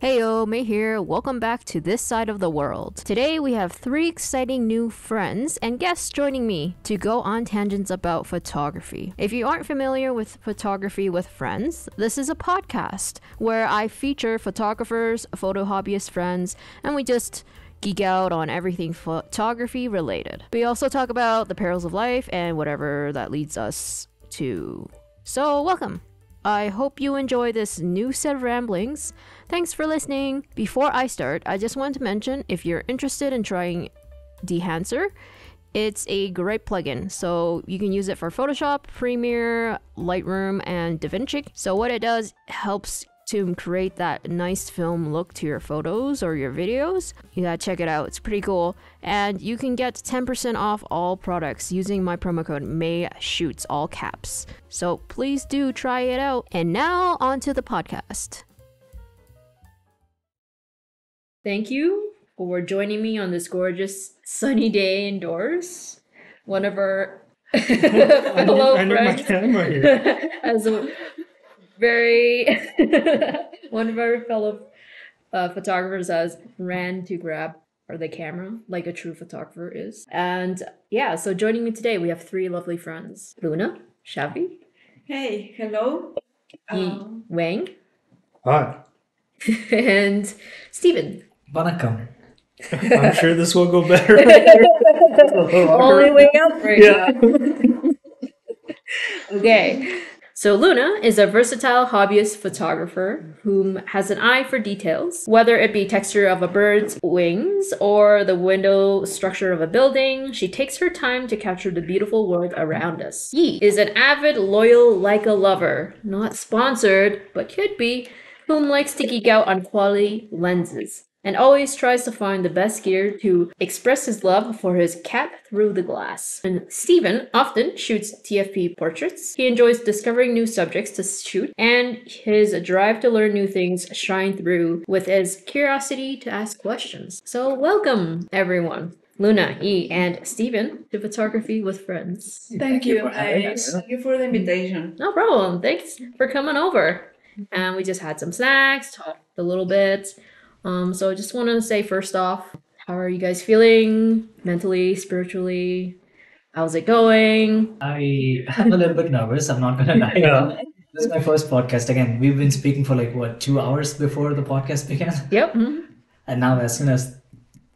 Heyo, May here, welcome back to this side of the world. Today we have three exciting new friends and guests joining me to go on tangents about photography. If you aren't familiar with Photography with Friends, this is a podcast where I feature photographers, photo hobbyist friends, and we just geek out on everything photography related. We also talk about the perils of life and whatever that leads us to. So welcome! I hope you enjoy this new set of ramblings. Thanks for listening. Before I start, I just want to mention if you're interested in trying Dehancer, it's a great plugin. So you can use it for Photoshop, Premiere, Lightroom, and DaVinci. So what it does helps to create that nice film look to your photos or your videos. You gotta check it out, it's pretty cool. And you can get 10% off all products using my promo code MAYSHOOTS, all caps. So please do try it out. And now onto the podcast. Thank you for joining me on this gorgeous sunny day indoors. One of our fellow friends. One of our fellow photographers has ran to grab the camera like a true photographer is. And yeah, so joining me today, we have three lovely friends. Luna Chavez. Hey, hello. Yi Wang. Hi. And Steven Bonacum. I'm sure this will go better. Only way out for you. Okay. So Luna is a versatile hobbyist photographer whom has an eye for details, whether it be texture of a bird's wings or the window structure of a building. She takes her time to capture the beautiful world around us. Yi is an avid, loyal Leica lover, not sponsored, but could be, whom likes to geek out on quality lenses and always tries to find the best gear to express his love for his cat through the glass. And Steven often shoots TFP portraits. He enjoys discovering new subjects to shoot, and his drive to learn new things shine through with his curiosity to ask questions. So welcome, everyone. Luna, Yi, and Steven to Photography with Friends. Thank you for the invitation. No problem. Thanks for coming over. And we just had some snacks, talked a little bit. So I just want to say first off, how are you guys feeling mentally, spiritually? How's it going? I am a little bit nervous. I'm not gonna lie. Yeah. This is my first podcast. Again, we've been speaking for like what, 2 hours before the podcast began. Yep. Mm-hmm. And now, as soon as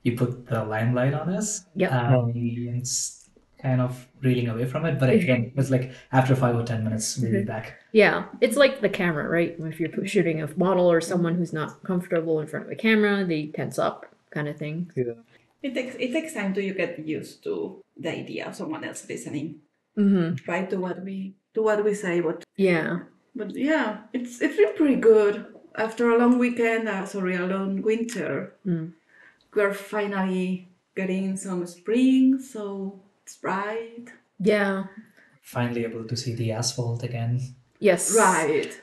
you put the limelight on us, yep, it's kind of reeling away from it. But again, it's like after 5 or 10 minutes, we'll be back. Yeah, it's like the camera, right? If you're shooting a model or someone who's not comfortable in front of a camera, they tense up, kind of thing. Yeah. It takes time to get used to the idea of someone else listening. Mm-hmm. Right, to what we say. But yeah, it's been pretty good. After a long weekend, a long winter, we're finally getting some spring. So it's bright. Yeah. Finally able to see the asphalt again. Yes. Right.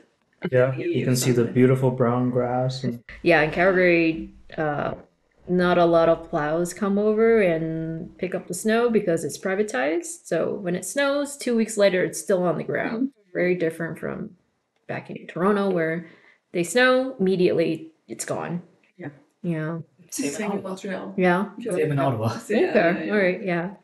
Yeah, you can see the beautiful brown grass. Yeah, in Calgary, not a lot of plows come over and pick up the snow because it's privatized. So when it snows, 2 weeks later, it's still on the ground. Very different from back in Toronto where they snow, immediately it's gone. Yeah. Yeah. Same in Montreal. Yeah. Same in Ottawa. Okay. Yeah. All right. Yeah.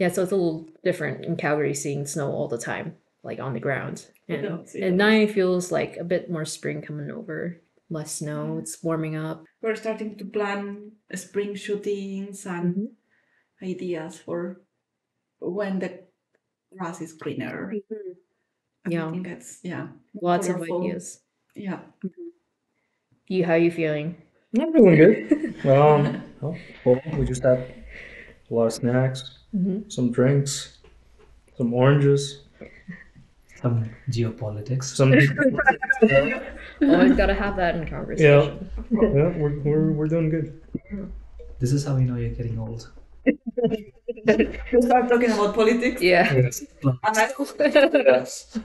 Yeah, so it's a little different in Calgary, seeing snow all the time, like on the ground. And now it feels like a bit more spring coming over, less snow, It's warming up. We're starting to plan spring shootings and ideas for when the grass is greener. Yeah. I think that's, lots colorful of ideas. Yeah. Mm-hmm. How are you feeling? I'm feeling good. Well, we just had a lot of snacks. Mm-hmm. Some drinks, some oranges, some geopolitics. Always gotta have that in conversation. Yeah, we're doing good. This is how you know you're getting old. You start talking about politics. Yeah. Yes.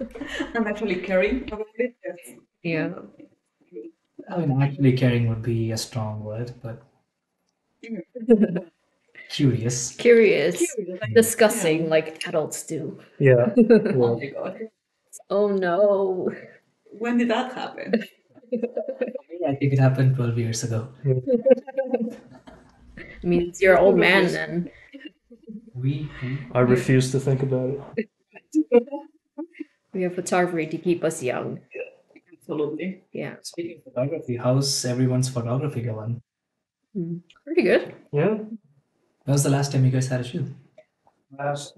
I'm actually caring about it. Yeah. I mean, actually caring would be a strong word, but. Curious. Like discussing like adults do. Yeah. Well. Oh my god. Oh no. When did that happen? I think it happened 12 years ago. I mean, it's your old man then. I refuse to think about it. We have photography to keep us young. Yeah, absolutely. Yeah. Speaking of photography, how's everyone's photography going? Pretty good. Yeah. When was the last time you guys had a shoot? Last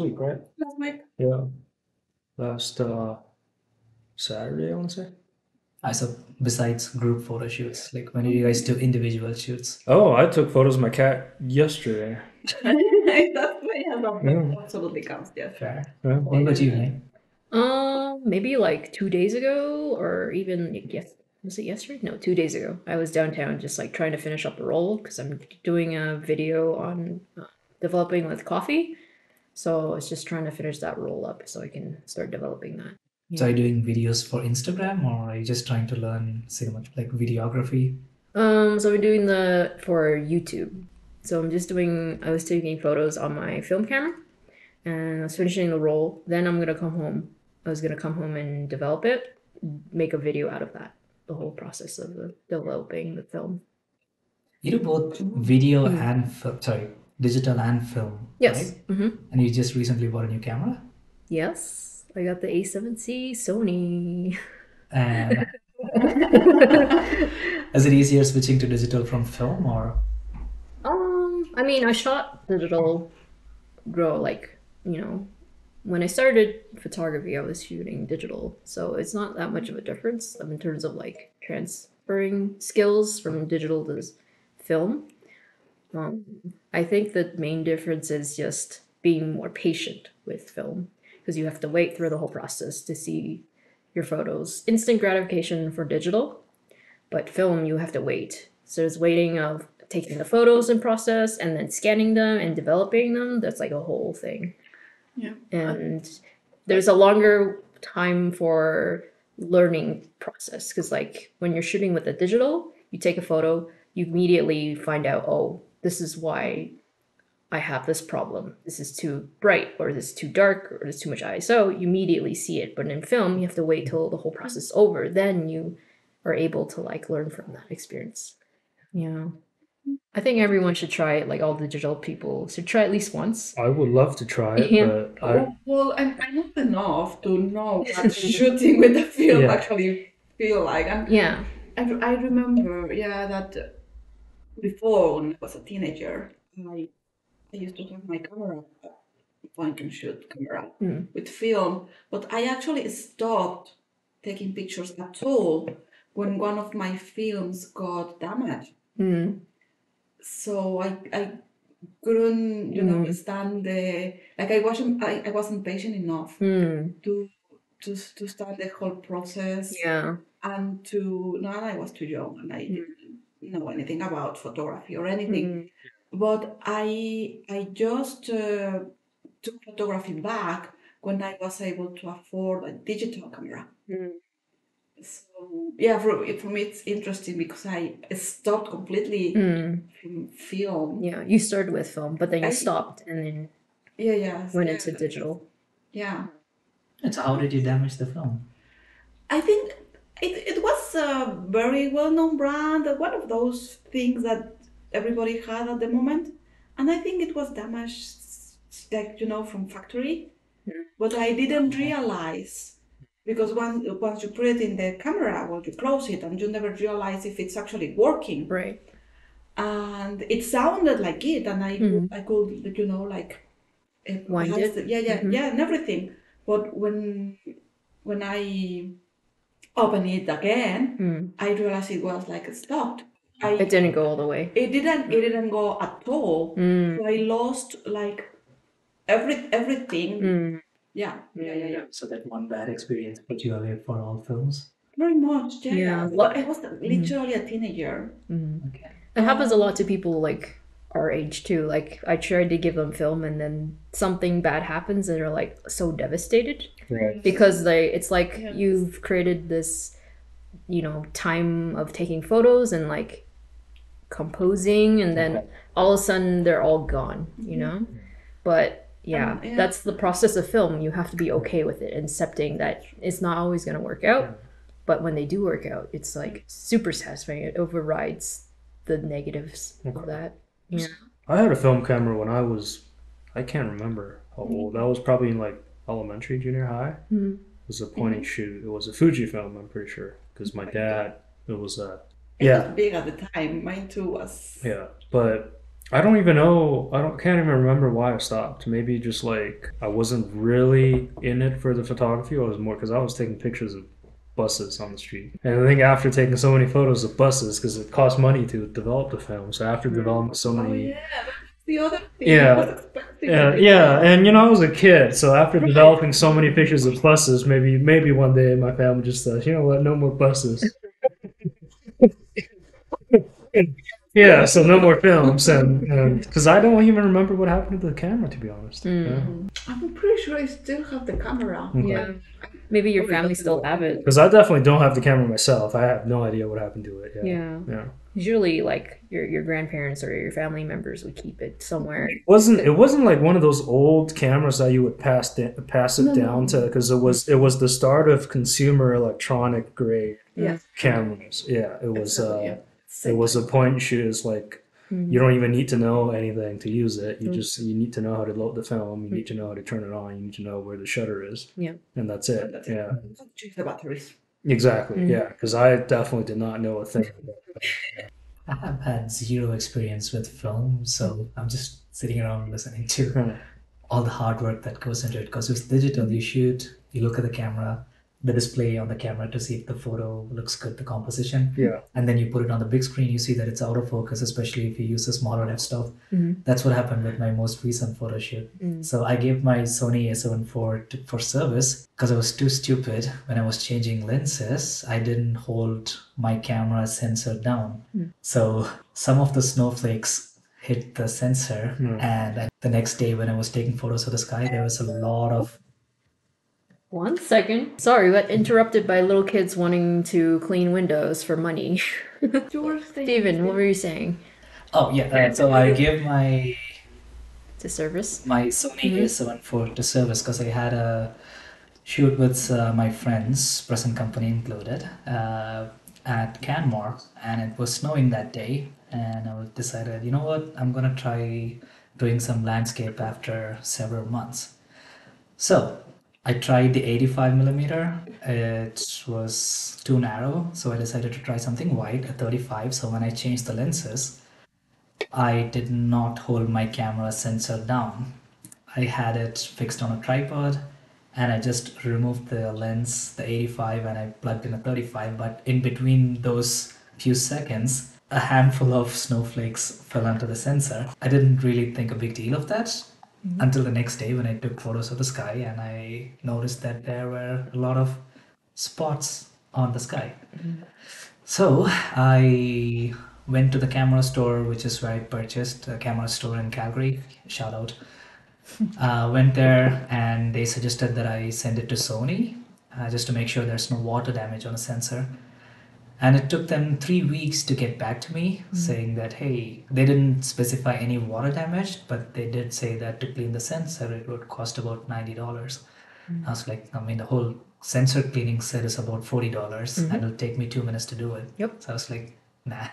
week, right? Last week. Yeah. Last Saturday, I want to say. So besides group photo shoots, like when did you guys do individual shoots? Oh, I took photos of my cat yesterday. Absolutely counts, yeah. Fair. Yeah. What about you, May? Maybe like 2 days ago, or even was it yesterday? No, 2 days ago. I was downtown just like trying to finish up a roll because I'm doing a video on developing with coffee. So I was just trying to finish that roll up so I can start developing that. Yeah. So are you doing videos for Instagram, or are you just trying to learn so much like videography? So I'm doing that for YouTube. So I was taking photos on my film camera and I was finishing the roll. Then I'm going to come home. I was going to come home and develop it, make a video out of that, the whole process of developing the film. You do both video and film, sorry, digital and film, yes. Right? Mm-hmm. And you just recently bought a new camera? Yes. I got the A7C Sony. Is it easier switching to digital from film, or? I mean, I shot digital, when I started photography, I was shooting digital, so it's not that much of a difference in terms of like transferring skills from digital to film. I think the main difference is just being more patient with film, because you have to wait through the whole process to see your photos. Instant gratification for digital, but film, you have to wait. So there's waiting of taking the photos in process and then scanning them and developing them. That's like a whole thing. Yeah. And there's a longer time for learning process, because like when you're shooting with the digital, you take a photo, you immediately find out, oh, this is why I have this problem. This is too bright, or this is too dark, or there's too much ISO. You immediately see it. But in film, you have to wait till the whole process is over. Then you are able to like learn from that experience. Yeah. I think everyone should try it. Like all digital people should try at least once. I would love to try it, but I'm not enough to know what shooting with the film actually feel like. I remember, that before when I was a teenager, I used to have my camera, point and shoot camera, with film, but I actually stopped taking pictures at all when one of my films got damaged. So I couldn't, stand the, like I wasn't patient enough to start the whole process. Yeah. And I was too young and I didn't know anything about photography or anything. But I just took photography back when I was able to afford a digital camera. So for me it's interesting because I stopped completely from film. Yeah, you started with film, but then you stopped and then went into digital. Yeah. And so how did you damage the film? I think it was a very well-known brand, one of those things that everybody had at the moment, and I think it was damaged, like from factory, but I didn't realize, because once you put it in the camera, well, you close it and you never realize if it's actually working. Right. And it sounded like it, and I could wind it. And everything. But when I opened it again, I realized it was like stopped. It didn't go all the way. It didn't go at all. So I lost like everything. So that one bad experience put you away for all films? Very much, I was literally a teenager. Okay. It happens a lot to people like our age too. Like I tried to give them film and then something bad happens and they're like so devastated. Right. Because it's like you've created this time of taking photos and like composing, and then all of a sudden they're all gone, but that's the process of film. You have to be okay with it, accepting that it's not always going to work out, But when they do work out, it's like super satisfying. It overrides the negatives of that. Yeah. I had a film camera when I was, I can't remember how old. That was probably in like elementary, junior high. Mm-hmm. It was a point and shoot. It was a Fuji film, I'm pretty sure, because my dad, it was a... It was big at the time. Mine too was. Yeah, but I don't even know. I can't even remember why I stopped. Maybe just like I wasn't really in it for the photography. I was more because I was taking pictures of buses on the street. And I think after taking so many photos of buses, because it cost money to develop the film, so after developing so many... Oh, yeah, that's the other thing. Yeah, it was expensive. Yeah, and you know, I was a kid, so after developing so many pictures of buses, maybe one day my family just says, you know what, no more buses. Yeah, so no more films, and because I don't even remember what happened to the camera, to be honest. Yeah. I'm pretty sure I still have the camera. Okay. Yeah, maybe your family still have it. Because I definitely don't have the camera myself. I have no idea what happened to it. Yeah. Usually, like your grandparents or your family members would keep it somewhere. It wasn't like one of those old cameras that you would pass it down to, because it was the start of consumer electronic grade cameras. Yeah, it was. It was a point and shoot. It's like you don't even need to know anything to use it. You need to know how to load the film. You need to know how to turn it on. You need to know where the shutter is. Yeah, and that's it. Yeah, the batteries. Exactly. Yeah, because I definitely did not know a thing. I have had zero experience with film, so I'm just sitting around listening to all the hard work that goes into it. Because it's digital. You shoot. You look at the camera, the display on the camera to see if the photo looks good, the composition. Yeah. And then you put it on the big screen, you see that it's out of focus, especially if you use the smaller f-stop. That's what happened with my most recent photo shoot. So I gave my Sony A7IV for service because I was too stupid. When I was changing lenses, I didn't hold my camera sensor down. So some of the snowflakes hit the sensor. And the next day when I was taking photos of the sky, there was a lot of... One second. Sorry, we got interrupted by little kids wanting to clean windows for money. Steven, what were you saying? Oh, yeah. So I gave my... To service? My Sony A7IV to service because I had a shoot with my friends, present company included, at Canmore. And it was snowing that day. And I decided, you know what? I'm going to try doing some landscape after several months. So... I tried the 85mm, it was too narrow, so I decided to try something wide, a 35, so when I changed the lenses, I did not hold my camera sensor down. I had it fixed on a tripod, and I just removed the lens, the 85, and I plugged in a 35, but in between those few seconds, a handful of snowflakes fell onto the sensor. I didn't really think a big deal of that. Until the next day when I took photos of the sky and I noticed that there were a lot of spots on the sky. So I went to the camera store, which is where I purchased, a camera store in Calgary, shout out. Went there and they suggested that I send it to Sony just to make sure there's no water damage on the sensor. And it took them 3 weeks to get back to me saying that, hey, they didn't specify any water damage, but they did say that to clean the sensor, it would cost about $90. I was like, I mean, the whole sensor cleaning set is about $40 and it'll take me 2 minutes to do it. So I was like, nah,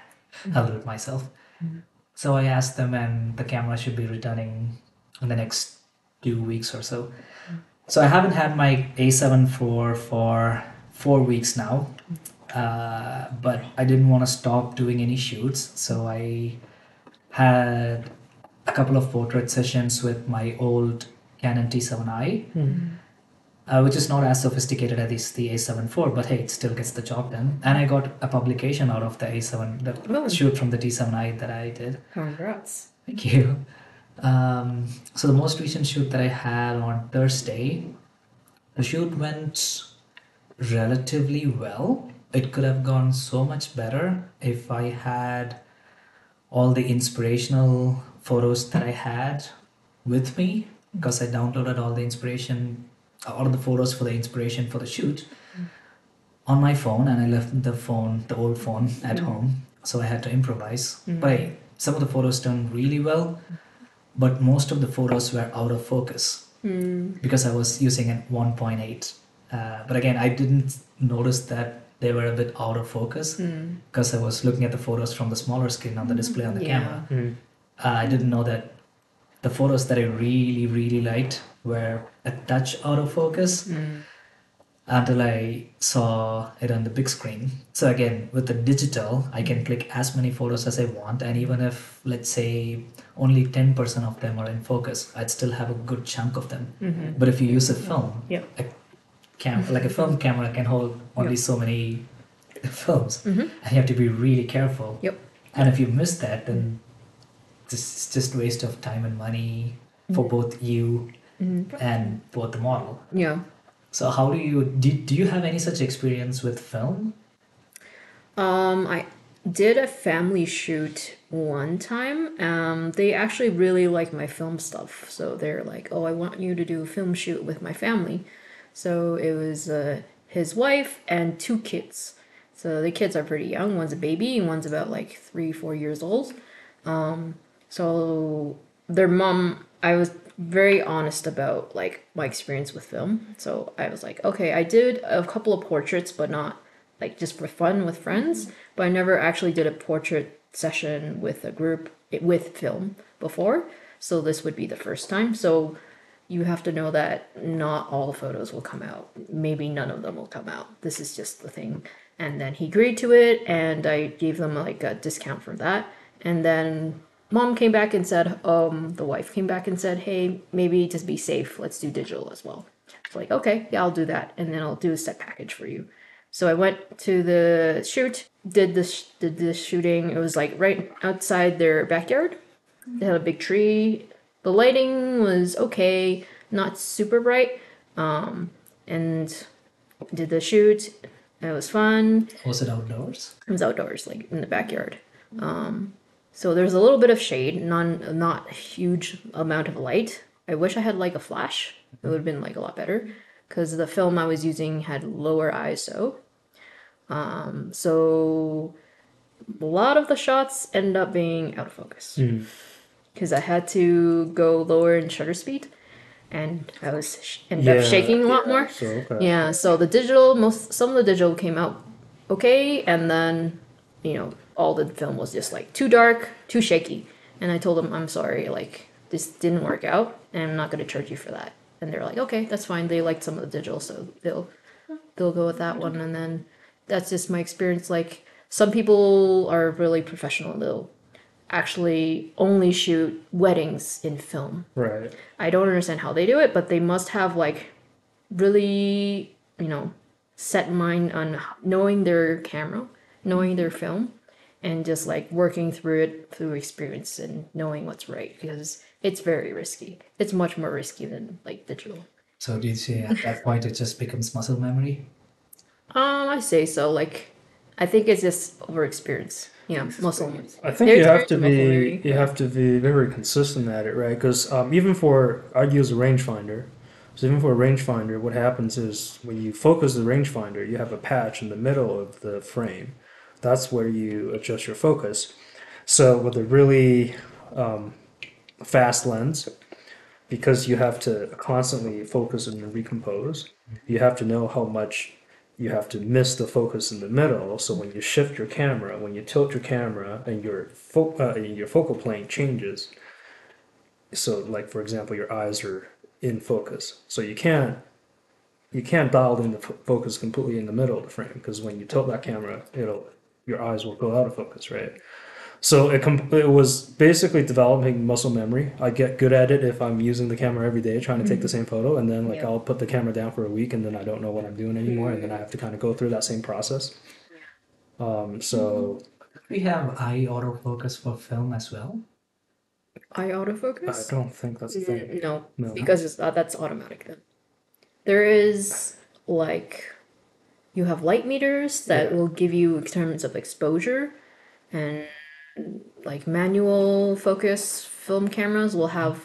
I'll do it myself. So I asked them and the camera should be returning in the next 2 weeks or so. So I haven't had my A7IV for 4 weeks now. But I didn't want to stop doing any shoots, so I had a couple of portrait sessions with my old Canon T7i, which is not as sophisticated as the A7IV, but hey, it still gets the job done. And I got a publication out of the shoot from the T7i that I did. Congrats. Thank you. So the most recent shoot that I had on Thursday, the shoot went relatively well. It could have gone so much better if I had all the inspirational photos that I had with me, because I downloaded all the photos for the inspiration for the shoot on my phone, and I left the old phone at home, so I had to improvise. But some of the photos turned really well, but most of the photos were out of focus because I was using a 1.8. But again, I didn't notice that they were a bit out of focus because I was looking at the photos from the smaller screen on the display on the camera. I didn't know that the photos that I really, really liked were a touch out of focus until I saw it on the big screen. So again, with the digital, I can click as many photos as I want. And even if, let's say, only 10% of them are in focus, I'd still have a good chunk of them. But if you use a film, like a film camera can hold only so many films. And you have to be really careful. And if you miss that, then it's just waste of time and money for both you and both the model. So how do you, do you have any such experience with film? I did a family shoot one time. They actually really like my film stuff. So they're like, oh, I want you to do a film shoot with my family. So it was his wife and two kids. So the kids are pretty young. One's a baby and one's about like 3-4 years old. So their mom, I was very honest about like my experience with film. So I was like, okay, I did a couple of portraits, but not like just for fun with friends. But I never actually did a portrait session with a group with film before. So this would be the first time. So you have to know that not all photos will come out. Maybe none of them will come out. This is just the thing. And then he agreed to it, and I gave them like a discount from that. And then mom came back and said, the wife came back and said, hey, maybe just be safe, let's do digital as well. It's like, okay, yeah, I'll do that. And then I'll do a set package for you. So I went to the shoot, did this shooting. It was like right outside their backyard. They had a big tree. The lighting was okay, not super bright. And did the shoot. It was fun. Was it outdoors? It was outdoors, like in the backyard. So there's a little bit of shade, not a huge amount of light. I wish I had like a flash. It would have been like a lot better because the film I was using had lower ISO. So a lot of the shots end up being out of focus because I had to go lower in shutter speed, and I was ended up shaking a lot more. So, okay. Yeah. So the digital, some of the digital came out okay, and then all the film was just like too dark, too shaky. And I told them, I'm sorry, like this didn't work out and I'm not going to charge you for that. And they're like, okay, that's fine. They liked some of the digital, so they'll go with that one. And then that's just my experience. Like some people are really professional. They'll actually only shoot weddings in film. Right. I don't understand how they do it, but they must have like really, set mind on knowing their camera, knowing their film, and just like working through it through experience and knowing what's right, because it's very risky. It's much more risky than like digital. So do you see at that point it just becomes muscle memory? I say so. Like I think it's just over experience. Muscle memory. I think you have to be very consistent at it, right? Because even for I use a rangefinder. So even for a rangefinder, what happens is when you focus the rangefinder, you have a patch in the middle of the frame. That's where you adjust your focus. So with a really fast lens, because you have to constantly focus and recompose, you have to know how much you have to miss the focus in the middle. So when you shift your camera, when you tilt your camera, and your focal plane changes. So like, for example, your eyes are in focus. So you can't dial in the focus completely in the middle of the frame, because when you tilt that camera, your eyes will go out of focus, right? So it was basically developing muscle memory. I get good at it if I'm using the camera every day, trying to take the same photo, and then I'll put the camera down for a week, and then I don't know what I'm doing anymore, and then I have to kind of go through that same process. So we have eye autofocus for film as well. Eye autofocus? I don't think that's the thing. No, because that's automatic then. There is, you have light meters that will give you in terms of exposure, and, manual focus film cameras will have,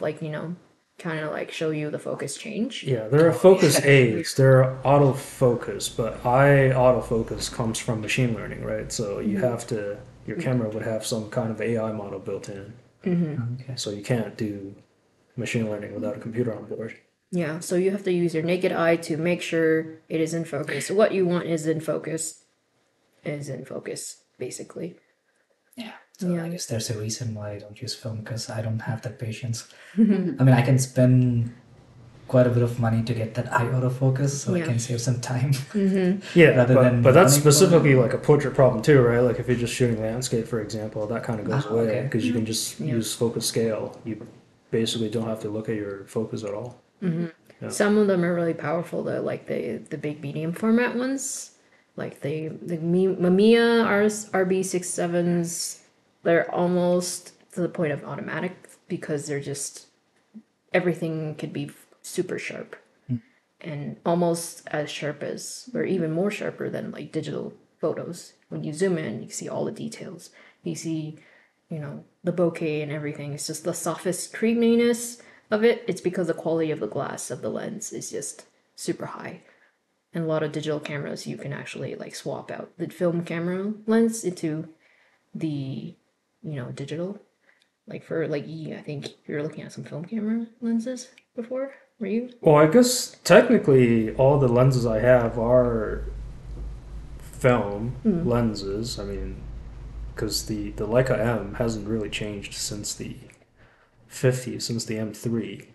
show you the focus change. Yeah, there are focus aids, there are autofocus, but eye autofocus comes from machine learning, right? So you have to, your camera would have some kind of AI model built in. Okay. So you can't do machine learning without a computer on board. Yeah, so you have to use your naked eye to make sure it is in focus. What you want is in focus. is in focus, basically. Yeah. So yeah. I guess there's a reason why I don't use film, because I don't have that patience. I mean, I can spend quite a bit of money to get that eye out of focus, so yeah. I can save some time. Yeah, but that's specifically like a portrait problem too, right? Like if you're just shooting landscape, for example, that kind of goes away because you can just use focus scale. You basically don't have to look at your focus at all. Yeah. Some of them are really powerful though, like the big medium format ones, like the Mamiya RB67s. They're almost to the point of automatic because they're just everything could be super sharp and almost as sharp as, or even more sharper than like digital photos. When you zoom in, you see all the details. You see, you know, the bokeh and everything. It's just the softest creaminess of it. It's because the quality of the glass of the lens is just super high. And a lot of digital cameras, you can actually like swap out the film camera lens into the, you know, digital. Like for like Yi, I think you were looking at some film camera lenses before. Were you? Well, I guess technically all the lenses I have are film lenses. I mean, because the Leica M hasn't really changed since the 50s, since the M3.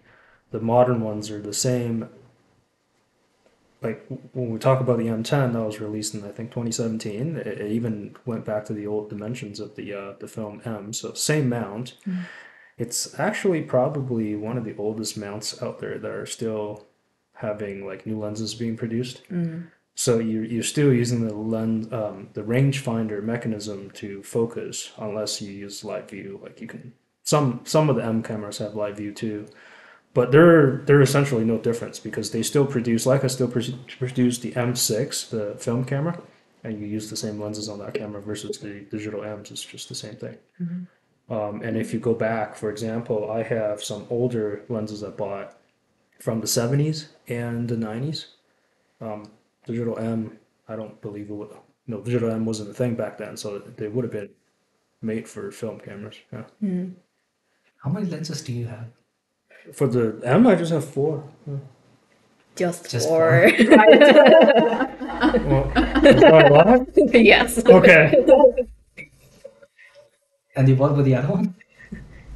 The modern ones are the same. Like when we talk about the M10 that was released in I think 2017, it even went back to the old dimensions of the film M. So same mount. It's actually probably one of the oldest mounts out there that are still having like new lenses being produced. So you're still using the lens, the rangefinder mechanism to focus, unless you use live view. Like you can some of the M cameras have live view too, but they're essentially no difference because they still produce Leica still produce the M6, the film camera, and you use the same lenses on that camera versus the digital M's. It's just the same thing. And if you go back, for example, I have some older lenses I bought from the 70s and the 90s. Digital M, I don't believe it would. No, digital M wasn't a thing back then, so they would have been made for film cameras. Yeah. How many lenses do you have? For the M, I just have four. Just four. Well, is that a lot? Yes. Okay. And you bought with the other one?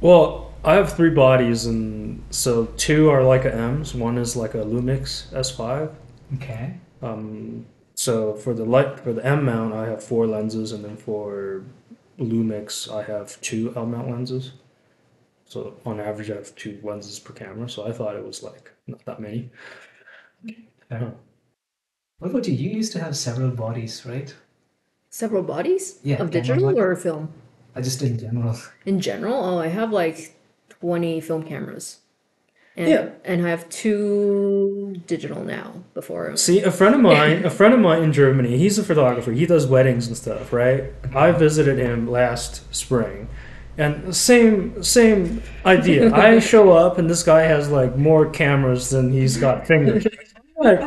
Well, I have three bodies, and so two are Leica M's. One is like a Lumix S5. Okay. So for the M mount, I have four lenses, and then for Lumix, I have two L mount lenses. So on average, I have two lenses per camera. So I thought it was like not that many. What about you? You used to have several bodies, right? Several bodies? Yeah. Of digital or film? I just in general. In general? Oh, I have like 20 film cameras. And I have two digital now before. See, a friend of mine in Germany, he's a photographer. He does weddings and stuff, right? I visited him last spring. And same idea. I show up and this guy has like more cameras than he's got fingers. Like,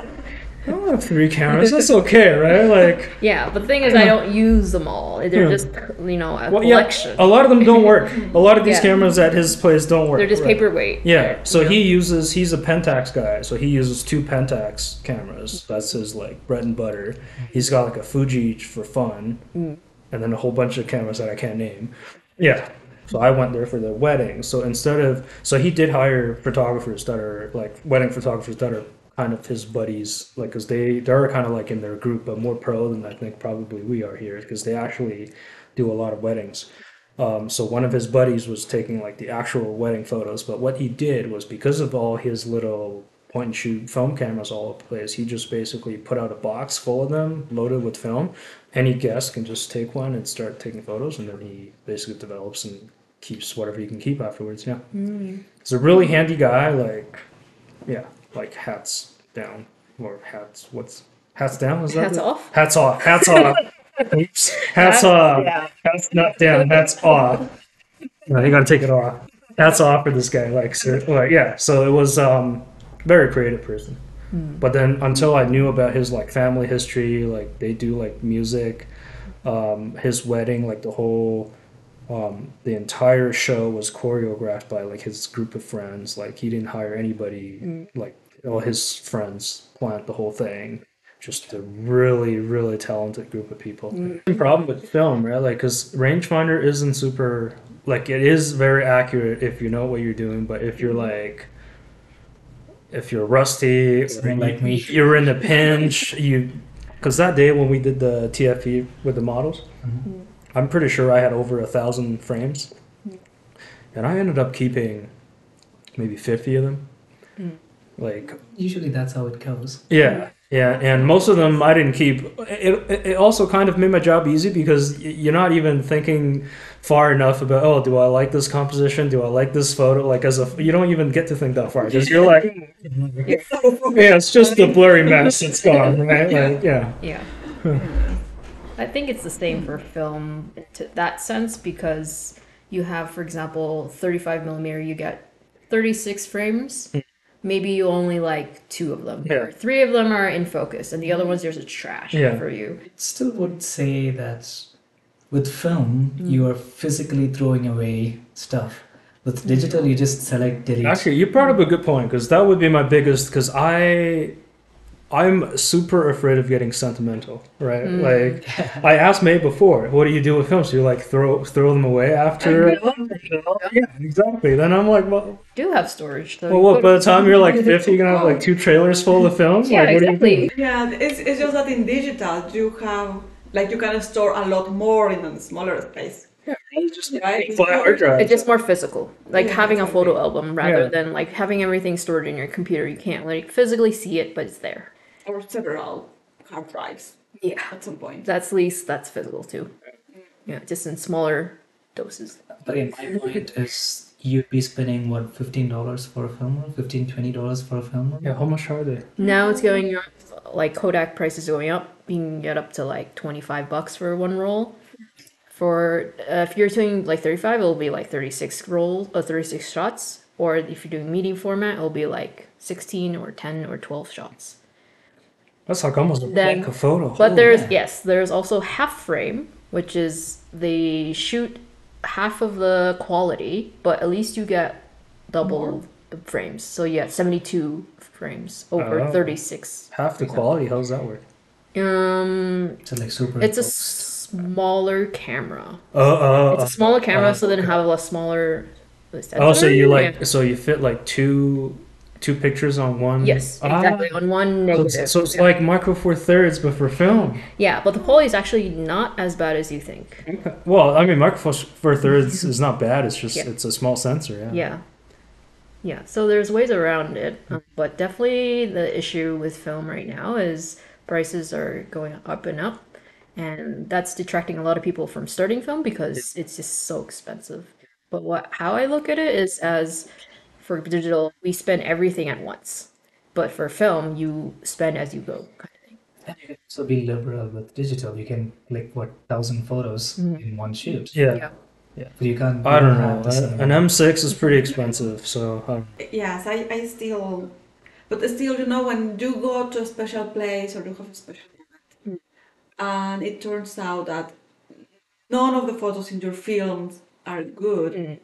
I don't have three cameras. That's okay, right? Like, yeah, but the thing is, I don't use them all. They're just, you know, a collection. Yeah, a lot of them don't work. A lot of these cameras at his place don't work. They're just paperweight. Yeah. So he's a Pentax guy. So he uses two Pentax cameras. That's his like bread and butter. He's got like a Fuji for fun, and then a whole bunch of cameras that I can't name. Yeah. So I went there for the wedding. So he did hire photographers that are like wedding photographers that are kind of his buddies, like, because they're kind of like in their group, but more pro than I think probably we are here, because they actually do a lot of weddings. So one of his buddies was taking like the actual wedding photos, but what he did was, because of all his little point and shoot film cameras all over the place, he just basically put out a box full of them loaded with film. Any guest can just take one and start taking photos, and then he basically develops and keeps whatever he can keep afterwards. Yeah. He's a really handy guy, like, yeah. Like hats down, or hats, what's hats down? Is that hats off? Hats off, hats off. Oops, hats off. Yeah. Hats not down, hats off. No, you gotta take it off. Hats off for this guy, like, sir. Like, yeah. So it was very creative person. But then until I knew about his like family history, like they do like music, his wedding, like the whole. The entire show was choreographed by like his group of friends. Like he didn't hire anybody. Like all his friends planned the whole thing. just a really, really talented group of people. Mm-hmm. Problem with film, right? Like, because rangefinder isn't super, like, it is very accurate if you know what you're doing, but if you're like, if you're rusty, like me, you're in a pinch, you, because that day when we did the TFE with the models, mm-hmm. I'm pretty sure I had over 1,000 frames, mm-hmm. and I ended up keeping maybe 50 of them. Mm-hmm. Like, usually that's how it goes. Yeah. Yeah, and most of them I didn't keep. It also kind of made my job easy because you're not even thinking far enough about, oh, do I like this composition? Do I like this photo? Like, as a, you don't even get to think that far. Just you're like, yeah, it's just a blurry mess. It's gone, right? Like, yeah. Yeah. I think it's the same for film to that sense because you have, for example, 35mm, you get 36 frames. Maybe you only like 2 of them, yeah. or 3 of them are in focus, and the other ones, there's a trash yeah. for you. I still would say that with film, you are physically throwing away stuff. With digital, you just select, delete. Actually, you brought up a good point, because that would be my biggest, because I'm super afraid of getting sentimental, right? Like, yeah. I asked May before, what do you do with films? Do you like throw them away after? Yeah, exactly. Then I'm like, well, do have storage though. Well, what, by the time you're like 50, you're gonna have like 2 trailers full of films. Yeah, like, exactly. Yeah, it's just that in digital you have like you can store a lot more in a smaller space. Yeah, it's just more physical, like having a photo album rather than like having everything stored in your computer. You can't like physically see it, but it's there. Or several hard drives. Yeah, at some point. That's least that's physical too. Yeah, just in smaller doses. But in my point is, you'd be spending what $15 for a film roll, $15-$20 for a film roll. Yeah, how much are they? Now it's going up. Like Kodak prices going up. You can get up to like $25 for one roll. For if you're doing like 35, it'll be like 36 rolls or 36 shots. Or if you're doing medium format, it'll be like 16 or 10 or 12 shots. That's like almost like a photo. But there's also half frame, which is they shoot half of the quality, but at least you get double the frames. So you get 72 frames over 36. Half the quality. How does that work? It's like super. It's a smaller camera. It's a smaller camera, so then have a smaller. Oh, so you like so you fit like two pictures on one? Yes, exactly. On one negative. So it's like Micro Four Thirds, but for film. Yeah, but the quality is actually not as bad as you think. Okay. Well, I mean, Micro Four Thirds is not bad. It's just it's a small sensor. Yeah. So there's ways around it, but definitely the issue with film right now is prices are going up and up, and that's detracting a lot of people from starting film because it's just so expensive. But how I look at it is as for digital, we spend everything at once. But for film, you spend as you go, kind of thing. And you can also be liberal with digital. You can click, 1,000 photos in one shoot. Yeah. But you can't... I don't know. An M6 is pretty expensive, so... Yes, I still... But still, when you go to a special place or you have a special event, and it turns out that none of the photos in your films are good,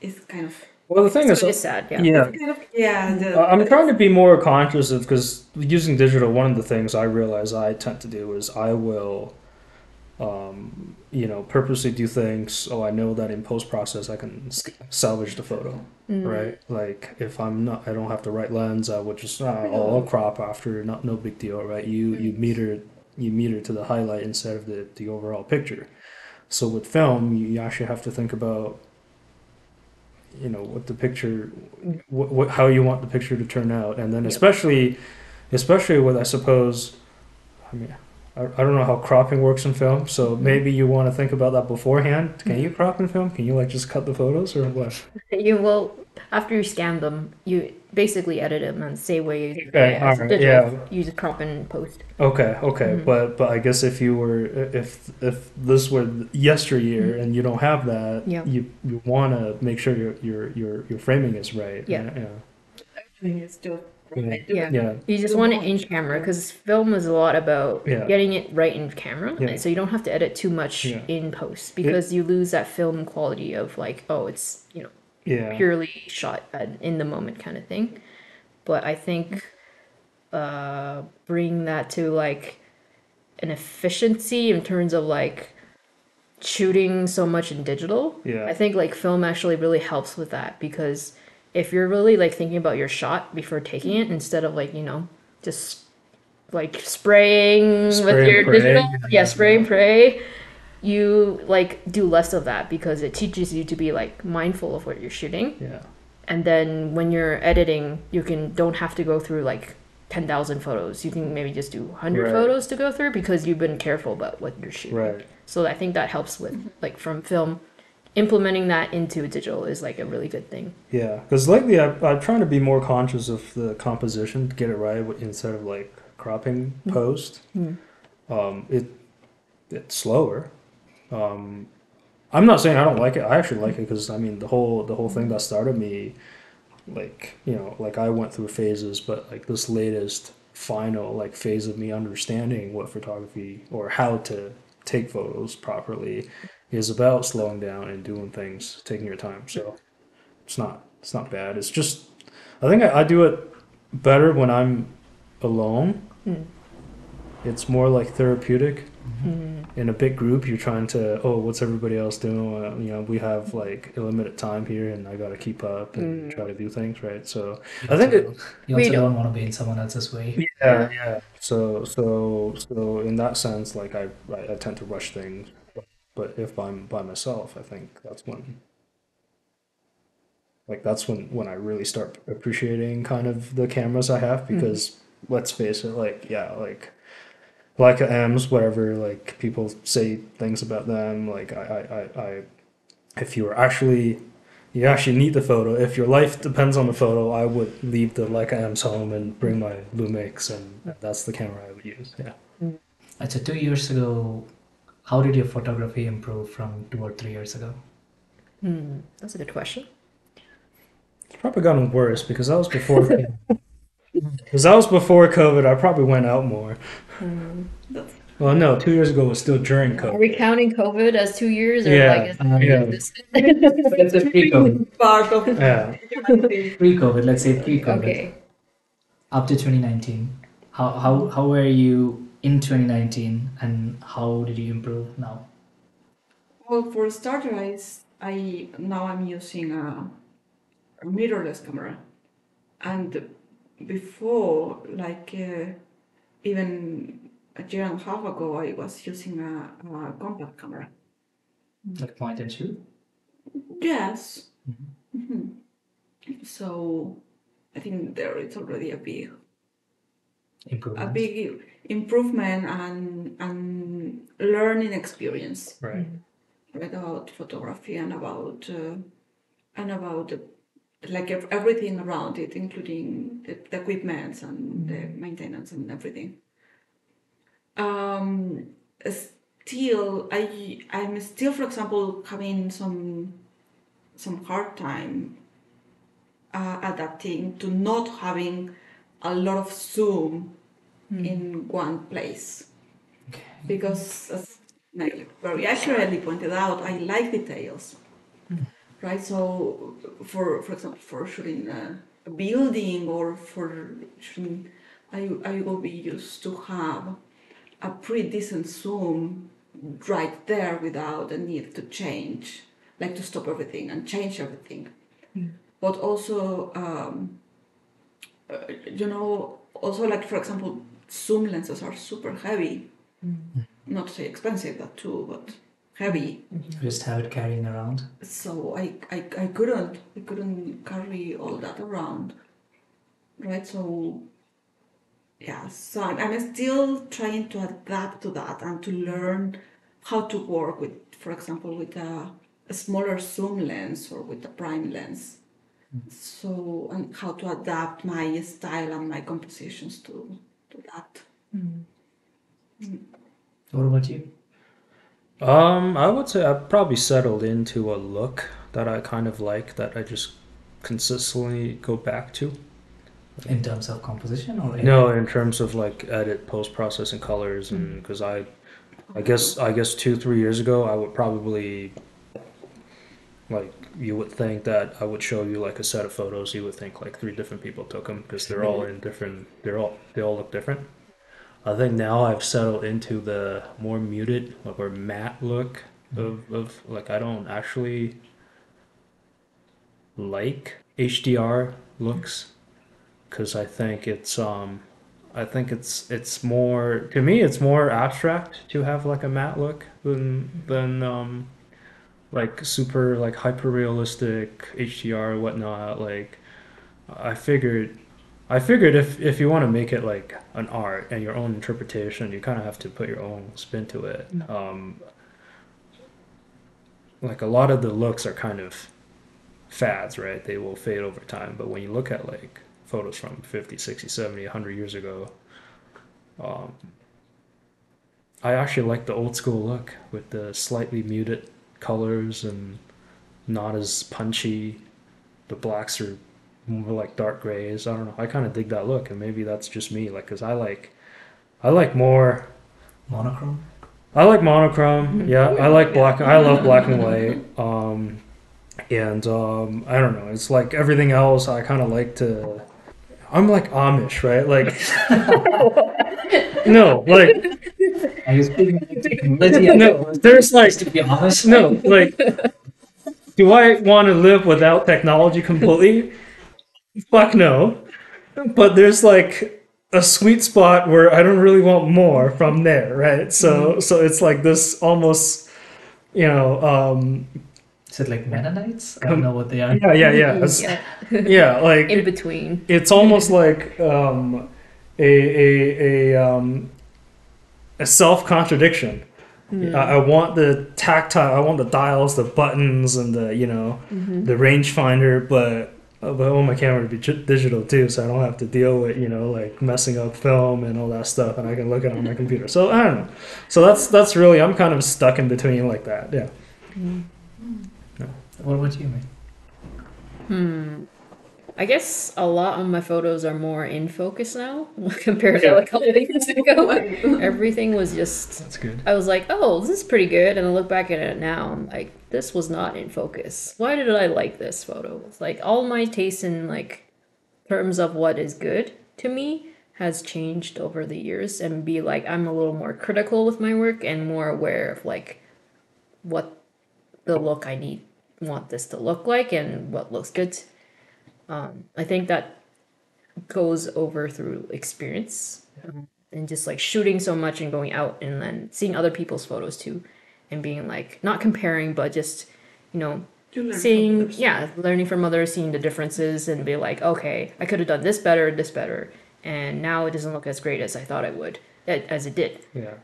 it's kind of... Well, the thing is, really sad, I'm trying to be more conscious of, because using digital, one of the things I realize I tend to do is I will, purposely do things so I know that in post-process I can salvage the photo, right? Like, if I don't have the right lens, I would just, I'll crop after, no big deal, right? You meter to the highlight instead of the overall picture. So with film, you actually have to think about, what the picture, how you want the picture to turn out, and then especially with, I suppose, I don't know how cropping works in film, so maybe you want to think about that beforehand. Can you crop in film? Can you just cut the photos or what? You will, after you scan them, you basically edit them and say where you use a crop and post. Okay, but I guess if you were if this were yesteryear and you don't have that, you want to make sure your framing is right. Everything is still. You just want it in camera because film is a lot about getting it right in camera, so you don't have to edit too much in post because you lose that film quality of it's purely shot in the moment kind of thing. But I think bring that to like an efficiency in terms of like shooting so much in digital. Yeah. I think like film actually really helps with that, because if you're really like thinking about your shot before taking it, instead of like, you know, just like spraying with your digital, spray and pray, you like do less of that, because it teaches you to be like mindful of what you're shooting. Yeah. And then when you're editing, you don't have to go through like 10,000 photos. You can maybe just do 100 photos to go through, because you've been careful about what you're shooting. Right. So I think that helps with like from film, implementing that into digital is like a really good thing. Yeah, because lately I'm trying to be more conscious of the composition to get it right, instead of like cropping post. Mm-hmm. It's slower. I'm not saying I don't like it. I actually like it, because I mean the whole thing that started me, like, you know, like I went through phases, but like this latest final like phase of me understanding what photography or how to take photos properly is about slowing down and doing things, taking your time. So it's not bad. It's just I think I do it better when I'm alone. Mm. It's more like therapeutic. Mm-hmm. In a big group, you're trying to, what's everybody else doing? You know, we have like a limited time here, and I gotta keep up and try to do things right. So I think you also don't want to be in someone else's way. Yeah, yeah. So in that sense, like I tend to rush things, but if I'm by myself, I think that's when. Like that's when I really start appreciating kind of the cameras I have, because let's face it, like Leica M's, whatever, like people say things about them, like I if you were you actually need the photo, if your life depends on the photo, I would leave the Leica M's home and bring my Lumix, and that's the camera I would use. Yeah. And so 2 years ago, how did your photography improve from 2 or 3 years ago? That's a good question. It's probably gotten worse, because that was before COVID. I probably went out more. Well, no, 2 years ago was still during COVID. Are we counting COVID as 2 years? Or That's a pre-COVID. Part of pre-COVID. Let's say pre-COVID. Okay. Up to 2019. How were you in 2019, and how did you improve now? Well, for starter, I now I'm using a mirrorless camera, and before, like even a year and a half ago, I was using a compact camera. Like point and shoot? Yes. Mm-hmm. Mm-hmm. So I think there is already a big improvement and learning experience, right? About photography and about like everything around it, including the equipment and the maintenance and everything. Still, I'm still, for example, having some hard time adapting to not having a lot of zoom in one place, because as Nigel very accurately pointed out, I like details. Right, so for example, for shooting a building or for shooting, I will be used to have a pretty decent zoom right there without the need to change, like to stop everything and change everything. But also, you know, also like, for example, zoom lenses are super heavy. Not so expensive, that too, but heavy. Just have it carrying around. So I couldn't carry all that around, right? So yeah, so I'm still trying to adapt to that and to learn how to work with, for example, with a smaller zoom lens or with a prime lens. So, and how to adapt my style and my compositions to that. What about you? I would say I've probably settled into a look that I kind of like, that I just consistently go back to. In terms of composition, or no, in terms of like edit, post processing, colors, and because I guess 2-3 years ago I would probably Like, you would think that I would show you like a set of photos, you would think like three different people took them because they're all in different, they all look different. I think now I've settled into the more muted or matte look of like, I don't actually like HDR looks because I think it's I think it's more, to me it's more abstract to have like a matte look than like super like hyper realistic HDR or whatnot. Like I figured if you want to make it like an art and your own interpretation, you kind of have to put your own spin to it. Like a lot of the looks are kind of fads, right? They will fade over time. But when you look at like photos from 50, 60, 70, 100 years ago, I actually like the old school look with the slightly muted colors and not as punchy. The blacks are more like dark grays. I don't know, I kind of dig that look, and maybe that's just me, like, because I like more monochrome. I like monochrome, yeah. I like black. I love black and white. I don't know, it's like everything else I kind of like to, I'm like Amish, right? Like no, like no, there's like, to be honest, no, like, do I want to live without technology completely? Fuck no. But there's like a sweet spot where I don't really want more from there, right? So it's like this almost, you know, is it like Mennonites? I don't know what they are. Yeah, like in between. It's almost like a self-contradiction. I want the tactile, I want the dials, the buttons, and the, you know, the rangefinder, but I want my camera to be digital too, so I don't have to deal with, you know, like messing up film and all that stuff, and I can look at it on my computer. So I don't know. So that's really, I'm kind of stuck in between like that. Yeah. No. What about you, man? I guess a lot of my photos are more in focus now compared to a couple of years ago. Everything was just... That's good. I was like, oh, this is pretty good. And I look back at it now, I'm like, this was not in focus. Why did I like this photo? It's like all my taste in like terms of what is good to me has changed over the years, and be like, I'm a little more critical with my work and more aware of like what the look I want this to look like and what looks good. I think that goes over through experience and just like shooting so much and going out and then seeing other people's photos too, and being like, not comparing, but just, you know, seeing, learning from others, seeing the differences, and be like, okay, I could have done this better. And now it doesn't look as great as I thought it would, as it did. Yeah.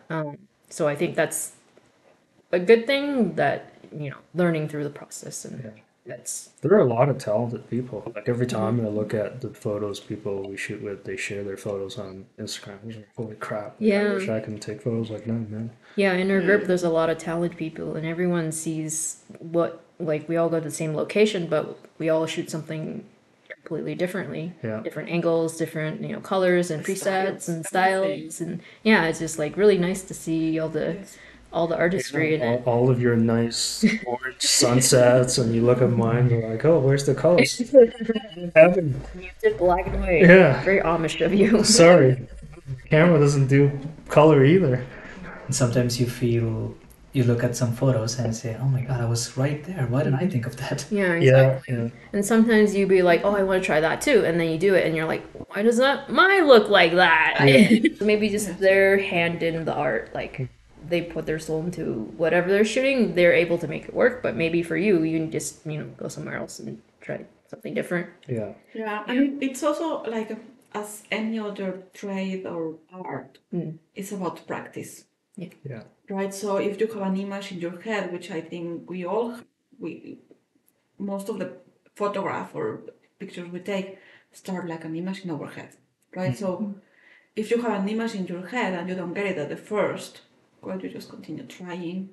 So I think that's a good thing, that, you know, learning through the process and... Yeah. There are a lot of talented people. Like every time I look at the photos people we shoot with, they share their photos on Instagram. Like, holy crap! Yeah, I wish I can take photos like that, man. Yeah, in our group, there's a lot of talented people, and everyone sees what, like, we all go to the same location, but we all shoot something completely differently. Yeah, different angles, different, you know, colors and presets and styles, and yeah, it's just like really nice to see all the. All the artistry in it. All of your nice orange sunsets, and you look at mine, you're like, oh, where's the colors? Heaven. Muted black and white. Yeah. Very Amish of you. Sorry. The camera doesn't do color either. Sometimes you feel, you look at some photos and say, oh my god, I was right there. Why didn't I think of that? Yeah, exactly. Yeah. And sometimes you be like, oh, I want to try that too. And then you do it and you're like, why does not mine look like that? Yeah. Maybe just their hand in the art, like... They put their soul into whatever they're shooting, they're able to make it work. But maybe for you, you just, you know, go somewhere else and try something different. Yeah. Yeah. I mean, it's also like as any other trade or art, it's about practice. Yeah. Yeah. Right. So if you have an image in your head, which I think we all, most of the photograph or pictures we take start like an image in our head. Right. So if you have an image in your head and you don't get it at the first, well, you just continue trying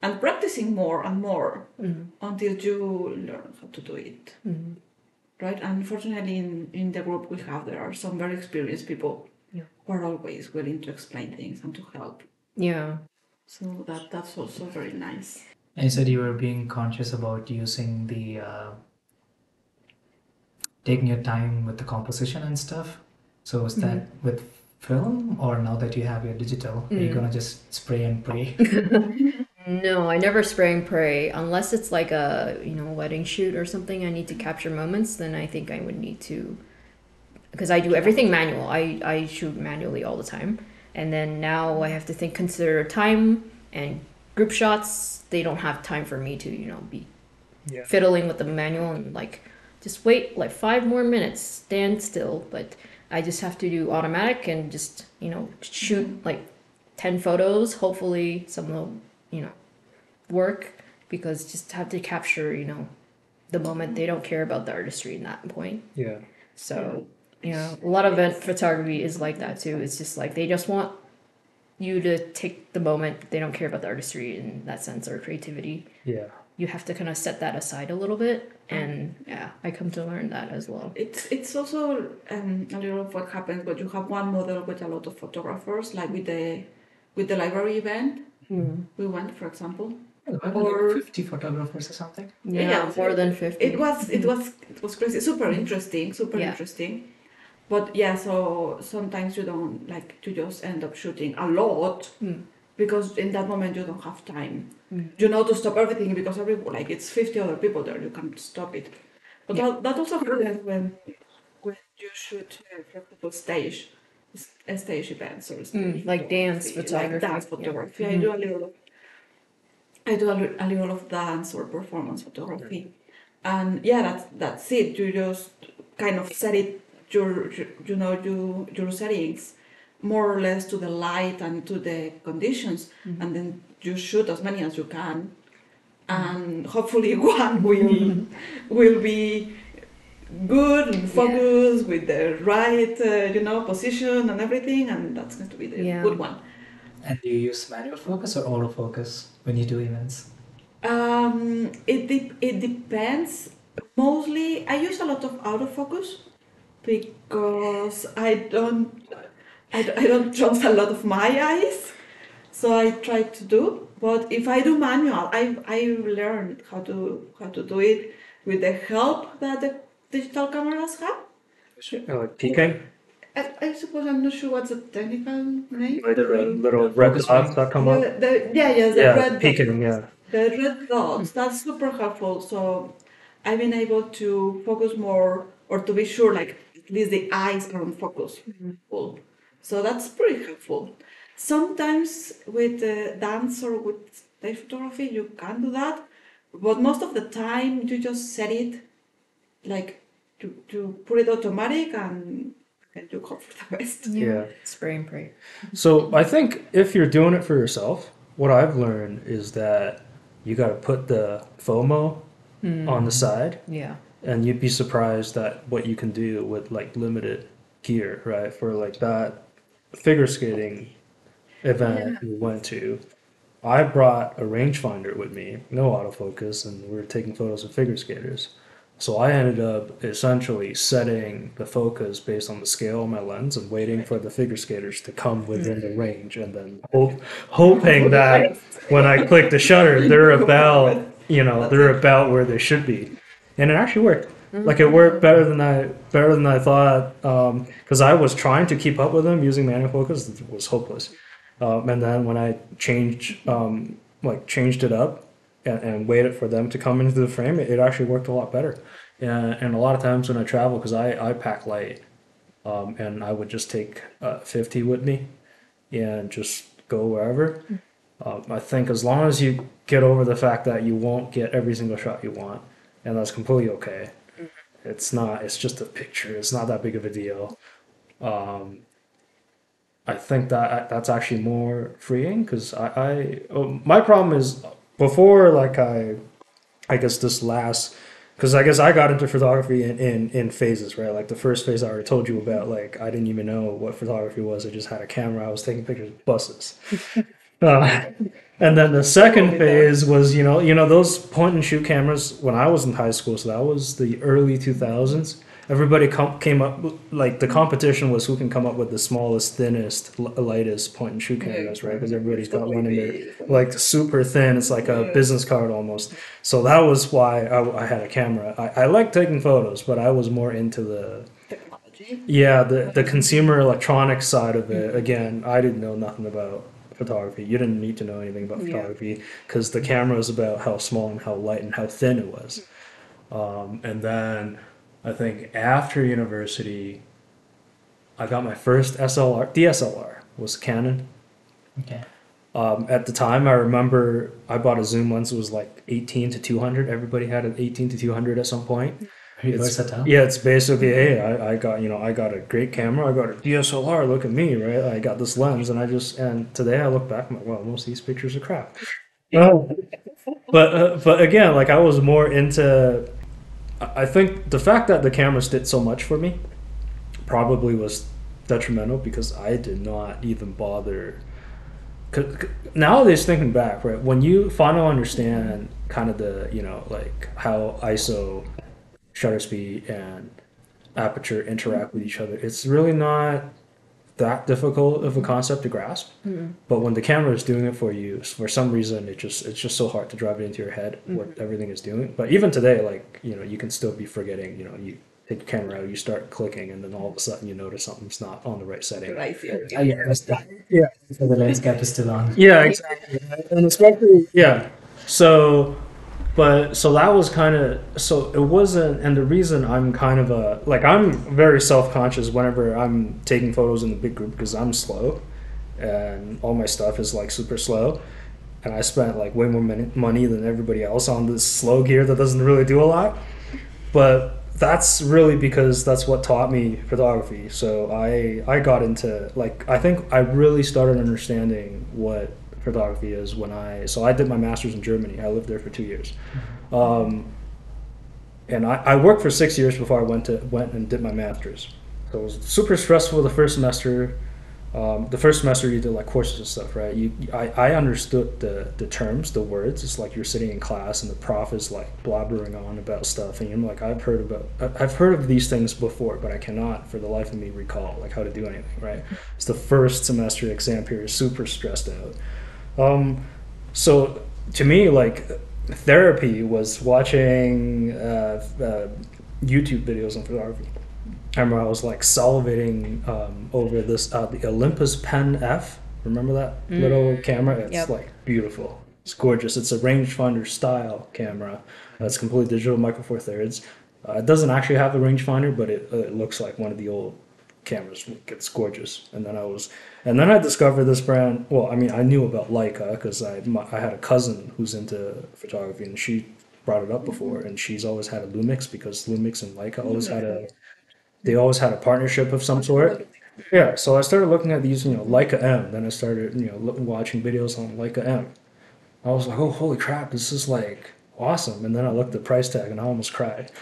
and practicing more and more until you learn how to do it, right? Unfortunately, in the group we have, there are some very experienced people who are always willing to explain things and to help. Yeah. So that's also very nice. And you said you were being conscious about using the, taking your time with the composition and stuff. So is that with film, or now that you have your digital, are you gonna just spray and pray? No, I never spray and pray unless it's like a, you know, wedding shoot or something. I need to capture moments. Then I think I would need to, because I do everything manual. I shoot manually all the time. And then now I have to think, consider time and group shots. They don't have time for me to, you know, be fiddling with the manual and like, just wait like 5 more minutes, stand still. But I just have to do automatic and just, you know, shoot like 10 photos. Hopefully some will, you know, work, because just have to capture, you know, the moment. They don't care about the artistry in that point. Yeah. So, you know, a lot of event photography is like that too. It's just like, they just want you to take the moment. They don't care about the artistry in that sense, or creativity. Yeah. You have to kind of set that aside a little bit. And yeah, I come to learn that as well. It's also a little of what happens, but you have one model with a lot of photographers, like with the library event. We went, for example, or like 50 photographers or something. Yeah, more than 50. It was crazy, super interesting, super interesting. But yeah, so sometimes you don't like to just end up shooting a lot because in that moment you don't have time, you know, to stop everything, because everyone, like, it's 50 other people there. You can't stop it. But that also happens when you shoot, for example, stage events or stage like dance photography. Like dance photography. Yeah. I do a little of dance or performance photography, and yeah, that's it. You just kind of set it your settings more or less to the light and to the conditions, and then you shoot as many as you can, and hopefully one will be good and focus with the right position and everything, and that's going to be the good one. And do you use manual focus or autofocus when you do events? It depends. Mostly I use a lot of autofocus because I don't trust a lot of my eyes, so I try to do. But if I do manual, I learned how to do it with the help that the digital cameras have. TK? I suppose, I'm not sure what's the technical name. Like the little red dots that come up. The red dots. That's super helpful. So I've been able to focus more, or to be sure, like, at least the eyes are on focus. So that's pretty helpful. Sometimes with dance or with stage photography, you can do that. But most of the time, you just set it, like, to put it automatic and do hope for the best. Yeah. Spray and pray. So I think if you're doing it for yourself, what I've learned is that you got to put the FOMO on the side. Yeah. And you'd be surprised at what you can do with, like, limited gear, right? For, like, that figure skating event we went to, I brought a rangefinder with me, no autofocus, and we were taking photos of figure skaters. So I ended up essentially setting the focus based on the scale of my lens and waiting for the figure skaters to come within the range, and then hoping that when I click the shutter, they're about where they should be. And it actually worked. Like, it worked better than I thought, because I was trying to keep up with them using manual focus. It was hopeless. And then when I changed it up and waited for them to come into the frame, it actually worked a lot better. And a lot of times when I travel, because I pack light, and I would just take 50 with me and just go wherever. I think as long as you get over the fact that you won't get every single shot you want, and that's completely okay. It's just a picture. It's not that big of a deal. I think that's actually more freeing, because my problem is, before, like, I guess this last, because I guess I got into photography in phases, right? Like, the first phase I already told you about, like, I didn't even know what photography was. I just had a camera. I was taking pictures of buses. And then the second phase was, you know, those point and shoot cameras when I was in high school. So that was the early 2000s. everybody came up, like the competition was who can come up with the smallest, thinnest, lightest point and shoot cameras, right? Because everybody's got one in there, like super thin. It's like a business card almost. So that was why I had a camera. I like taking photos, but I was more into the technology. Yeah, the consumer electronics side of it. Again, I didn't know nothing about photography. You didn't need to know anything about photography because the camera was about how small and how light and how thin it was. And then I think after university, I got my first SLR. DSLR was Canon. Okay. At the time, I remember I bought a zoom lens. It was like 18-200. Everybody had an 18-200 at some point. Yeah, it's basically, hey, I got a great camera. I got a DSLR. Look at me, right? I got this lens, and I just today I look back, I'm like, wow, most of these pictures are crap. But again, like I was more into. I think the fact that the cameras did so much for me probably was detrimental because I did not even bother. Nowadays, thinking back, right, when you finally understand kind of the, you know, like how ISO, shutter speed, and aperture interact with each other, it's really not that difficult of a concept to grasp. But when the camera is doing it for you, for some reason, it's just so hard to drive it into your head what everything is doing. But even today, like, you know, you can still be forgetting, you know, you take your camera out, you start clicking, and then all of a sudden you notice something's not on the right setting. So the lens cap is still on. Yeah, exactly. And especially, So that was kind of, so it wasn't, and the reason I'm kind of a, like I'm very self-conscious whenever I'm taking photos in a big group because I'm slow and all my stuff is like super slow. And I spent like way more money than everybody else on this slow gear that doesn't really do a lot. But that's really because that's what taught me photography. So I got into, like, I think I really started understanding what photography is when I did my master's in Germany. I lived there for 2 years, and I worked for 6 years before I went and did my master's. So it was super stressful the first semester. The first semester you did like courses and stuff, right? I understood the terms, the words. It's like you're sitting in class and the prof is like blabbering on about stuff, and you're like, I've heard of these things before, but I cannot for the life of me recall like how to do anything, right? It's the first semester exam period, super stressed out. So to me, like, therapy was watching YouTube videos on photography. I remember I was like salivating over this the Olympus Pen F. Remember that little camera? It's like beautiful. It's gorgeous. It's a rangefinder style camera. It's completely digital, Micro Four Thirds. It doesn't actually have a rangefinder, but it looks like one of the old cameras. It's gorgeous. And then I discovered this brand. Well, I mean, I knew about Leica because I had a cousin who's into photography, and she brought it up before, and she's always had a Lumix because Lumix and Leica always had a. They always had a partnership of some sort. Yeah, so I started looking at these, you know, Leica M. Then I started, you know, watching videos on Leica M. I was like, oh, holy crap, this is like awesome. And then I looked at the price tag and I almost cried.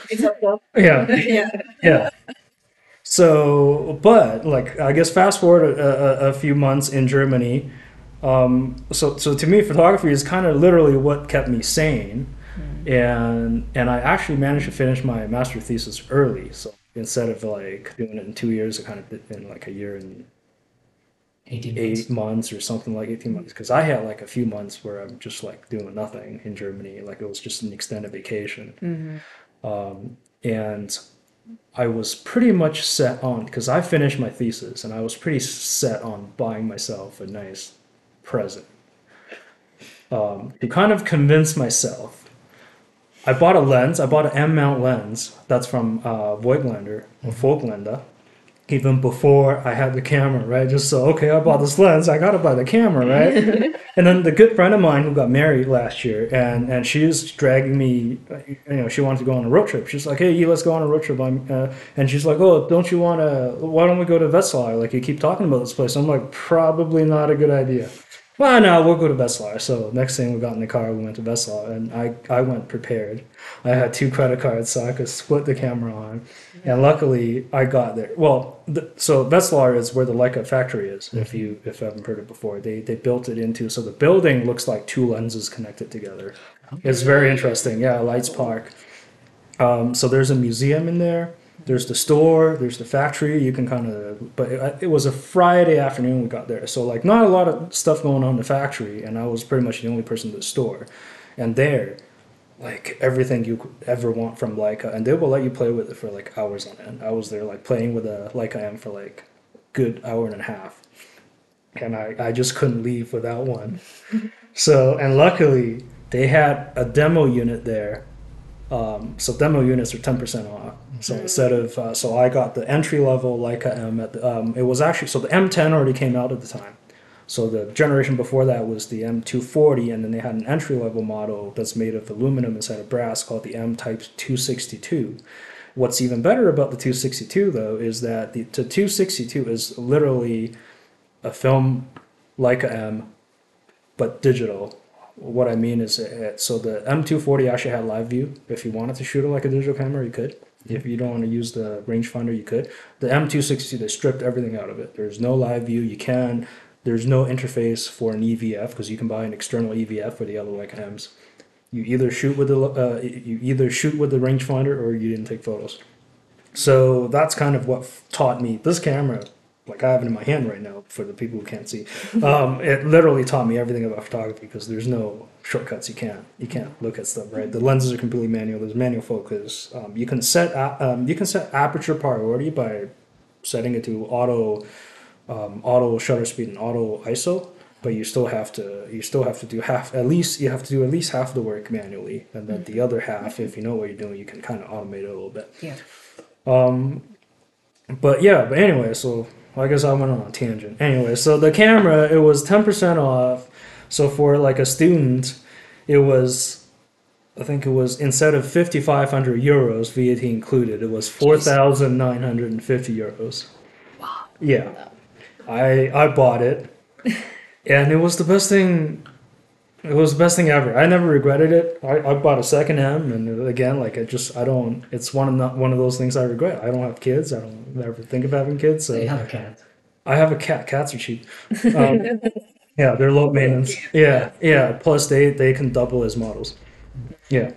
So, but like, I guess fast forward a few months in Germany. So to me, photography is kind of literally what kept me sane. And I actually managed to finish my master thesis early. So instead of like doing it in 2 years, I kind of did in like a year and 8 months or something, like 18 months. Because I had like a few months where I'm just like doing nothing in Germany. Like it was just an extended vacation. And I was pretty much set on, because I finished my thesis and I was pretty set on buying myself a nice present. To kind of convince myself, I bought a lens. I bought an M-mount lens. That's from Voigtlander or Voigtlander. Even before I had the camera, right? Just so, okay, I bought this lens. I got to buy the camera, right? And then the good friend of mine who got married last year, and she's dragging me, you know, she wanted to go on a road trip. She's like, hey, let's go on a road trip. And she's like, oh, don't you want to, why don't we go to Wetzlar? Like, you keep talking about this place. I'm like, probably not a good idea. Well, no, we'll go to Wetzlar. So next thing, we got in the car, we went to Wetzlar, and I went prepared. I had 2 credit cards, so I could split the camera on. And luckily, I got there. Well, so Wetzlar is where the Leica factory is. If you haven't heard it before, they built it into. So the building looks like 2 lenses connected together. It's very interesting. Yeah, Leica Park. So there's a museum in there. There's the store, there's the factory, you can kind of, but it was a Friday afternoon we got there. So like not a lot of stuff going on in the factory, and I was pretty much the only person at the store. And there, like everything you could ever want from Leica, and they will let you play with it for like hours on end. I was there like playing with a Leica M for like good hour and a half. And I just couldn't leave without one. So, and luckily they had a demo unit there. So demo units are 10% off. So instead of, so I got the entry level Leica M at the, it was actually, so the M10 already came out at the time. So the generation before that was the M240, and then they had an entry level model that's made of aluminum inside of brass called the M Type 262. What's even better about the 262 though is that the 262 is literally a film Leica M, but digital. What I mean is, so the M240 actually had live view. If you wanted to shoot it like a digital camera, you could. If you don't want to use the rangefinder, you could. The M260, they stripped everything out of it. There's no live view. You can. There's no interface for an EVF, because you can buy an external EVF for the other Leica M's. You either shoot with the rangefinder, or you didn't take photos. So that's kind of what taught me this camera. Like I have it in my hand right now for the people who can't see. It literally taught me everything about photography, because there's no shortcuts. You can't look at stuff, right? The lenses are completely manual. There's manual focus. You can set aperture priority by setting it to auto shutter speed and auto ISO, but you still have to do at least half the work manually, and then the other half, if you know what you're doing, you can kind of automate it a little bit. Yeah. But anyway, so I guess I went on a tangent. Anyway, so the camera, it was 10% off. So for like a student, it was, I think it was, instead of 5,500 euros, VAT included, it was 4,950 euros. Wow. Yeah. I bought it. And it was the best thing. It was the best thing ever. I never regretted it. I bought a second M, and again, like it's one of those things I regret. I don't have kids. I don't ever think of having kids. So you have a cat. I have a cat. Cats are cheap. Yeah, they're low maintenance. Yeah. Plus, they can double as models. Yeah.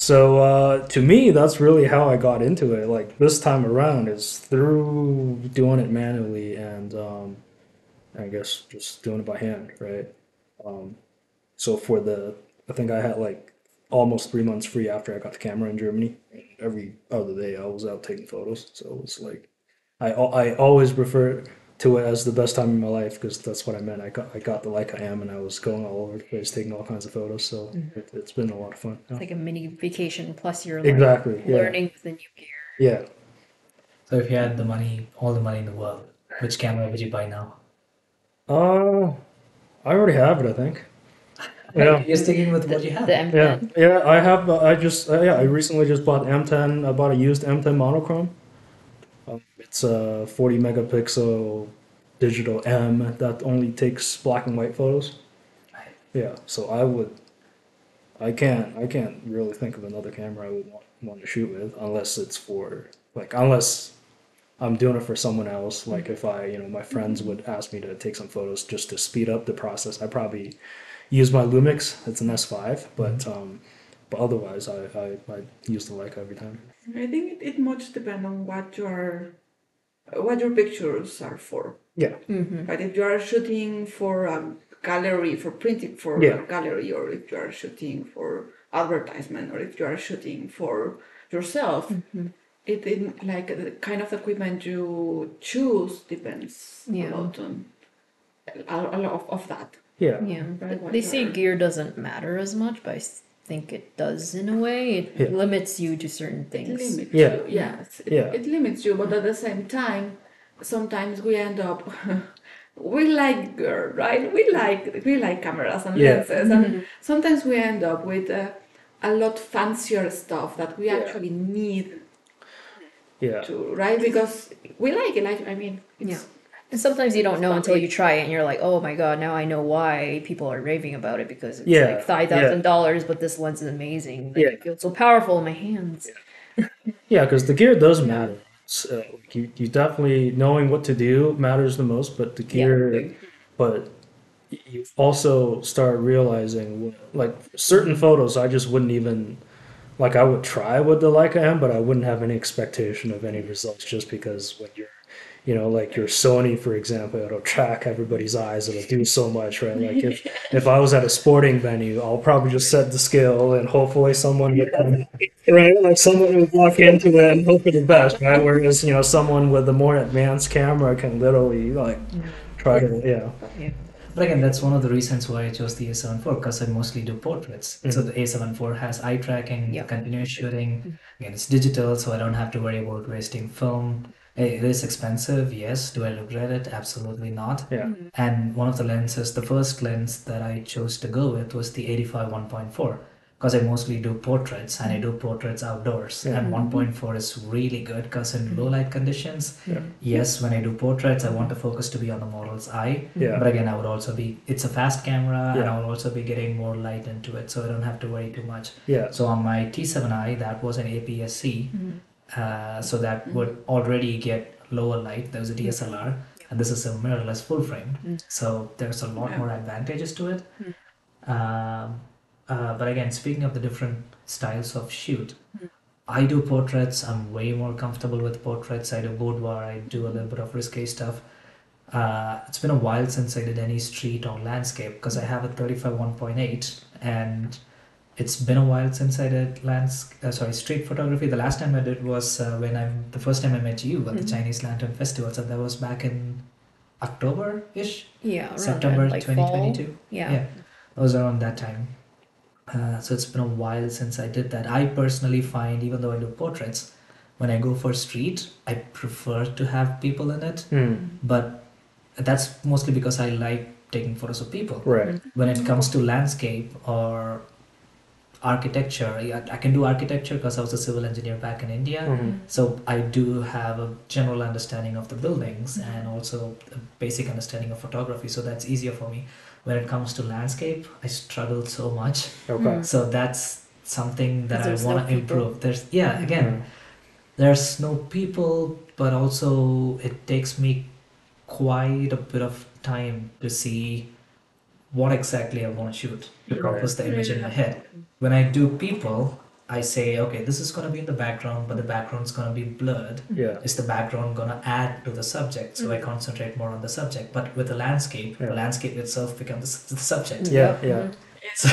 So to me, that's really how I got into it. Like this time around is through doing it manually, and I guess just doing it by hand, right? So for the, I think I had like almost 3 months free after I got the camera in Germany. Every other day I was out taking photos. So it was like, I always refer to it as the best time in my life, because that's what I meant. I got the Leica M, and I was going all over the place taking all kinds of photos. So it's been a lot of fun. It's like a mini vacation, plus you're learning the new gear. Yeah. So if you had the money, all the money in the world, which camera would you buy now? I already have it, I think. Yeah. You're sticking with what you have. The M10. Yeah. I have. I recently just bought M10. I bought a used M10 monochrome. It's a 40 megapixel digital M that only takes black and white photos. Yeah. So I would. I can't really think of another camera I would want to shoot with, unless it's for like, unless I'm doing it for someone else. Like if I, my friends would ask me to take some photos just to speed up the process, I probably use my Lumix. It's an S5, but otherwise I use the Leica every time. I think it much depends on what your pictures are for. Yeah. But if you are shooting for a gallery, for printing for a gallery, or if you are shooting for advertisement, or if you are shooting for yourself, it like the kind of equipment you choose depends a lot of that. Yeah. Yeah. They say gear doesn't matter as much, but I think it does in a way. It limits you to certain things. It limits you, yes. It limits you, but at the same time, sometimes we end up we like gear, right? We like cameras and lenses, and sometimes we end up with a lot fancier stuff that we actually need. Yeah. To, right? Because we like it. Like, I mean, it's and sometimes you don't know until you try it, and you're like, oh my god, now I know why people are raving about it, because it's like $5,000, but this lens is amazing. Like, I feel so powerful in my hands. Yeah, because the gear does matter. So you definitely, knowing what to do matters the most, but the gear, but you also start realizing, like, certain photos I just wouldn't even Like, I would try with the Leica M, but I wouldn't have any expectation of any results, just because when you're, you know, like your Sony, for example, it'll track everybody's eyes. It'll do so much, right? Like if I was at a sporting venue, I'll probably just set the scale and hopefully someone would come, right? Like someone would walk into it and hope for the best, right? Whereas, you know, someone with a more advanced camera can literally like try to, yeah. But again, that's one of the reasons why I chose the A7IV, because I mostly do portraits. Mm-hmm. So the A7IV has eye tracking, continuous shooting. Again, it's digital, so I don't have to worry about wasting film. It is expensive, yes. Do I regret it? Absolutely not. Yeah. Mm-hmm. And one of the lenses, the first lens that I chose to go with was the 85-1.4, because I mostly do portraits, and I do portraits outdoors. Yeah. And 1.4 is really good, because in low light conditions, yes, when I do portraits, I want the focus to be on the model's eye. Yeah. But again, I would also be, it's a fast camera, and I would also be getting more light into it, so I don't have to worry too much. Yeah. So on my T7i, that was an APS-C, so that would already get lower light. There was a DSLR, and this is a mirrorless full frame. So there's a lot more advantages to it. But again, speaking of the different styles of shoot, I do portraits. I'm way more comfortable with portraits. I do boudoir. I do a little bit of risque stuff. It's been a while since I did any street or landscape, because I have a 35-1.8, and it's been a while since I did street photography. The last time I did was the first time I met you at the Chinese Lantern Festival. So that was back in October-ish? Yeah, September 2022. Fall. Yeah, it was around that time. So it's been a while since I did that. I personally find, even though I do portraits, when I go for street, I prefer to have people in it. But that's mostly because I like taking photos of people. Right. When it comes to landscape or architecture, I can do architecture because I was a civil engineer back in India. So I do have a general understanding of the buildings and also a basic understanding of photography. So that's easier for me. When it comes to landscape, I struggle so much. So that's something that I want to improve. There's no people, but also it takes me quite a bit of time to see what exactly I want to shoot, to propose the image in my head. When I do people, I say, okay, this is going to be in the background, but the background's going to be blurred. Is the background going to add to the subject? So I concentrate more on the subject. But with the landscape itself becomes the subject. So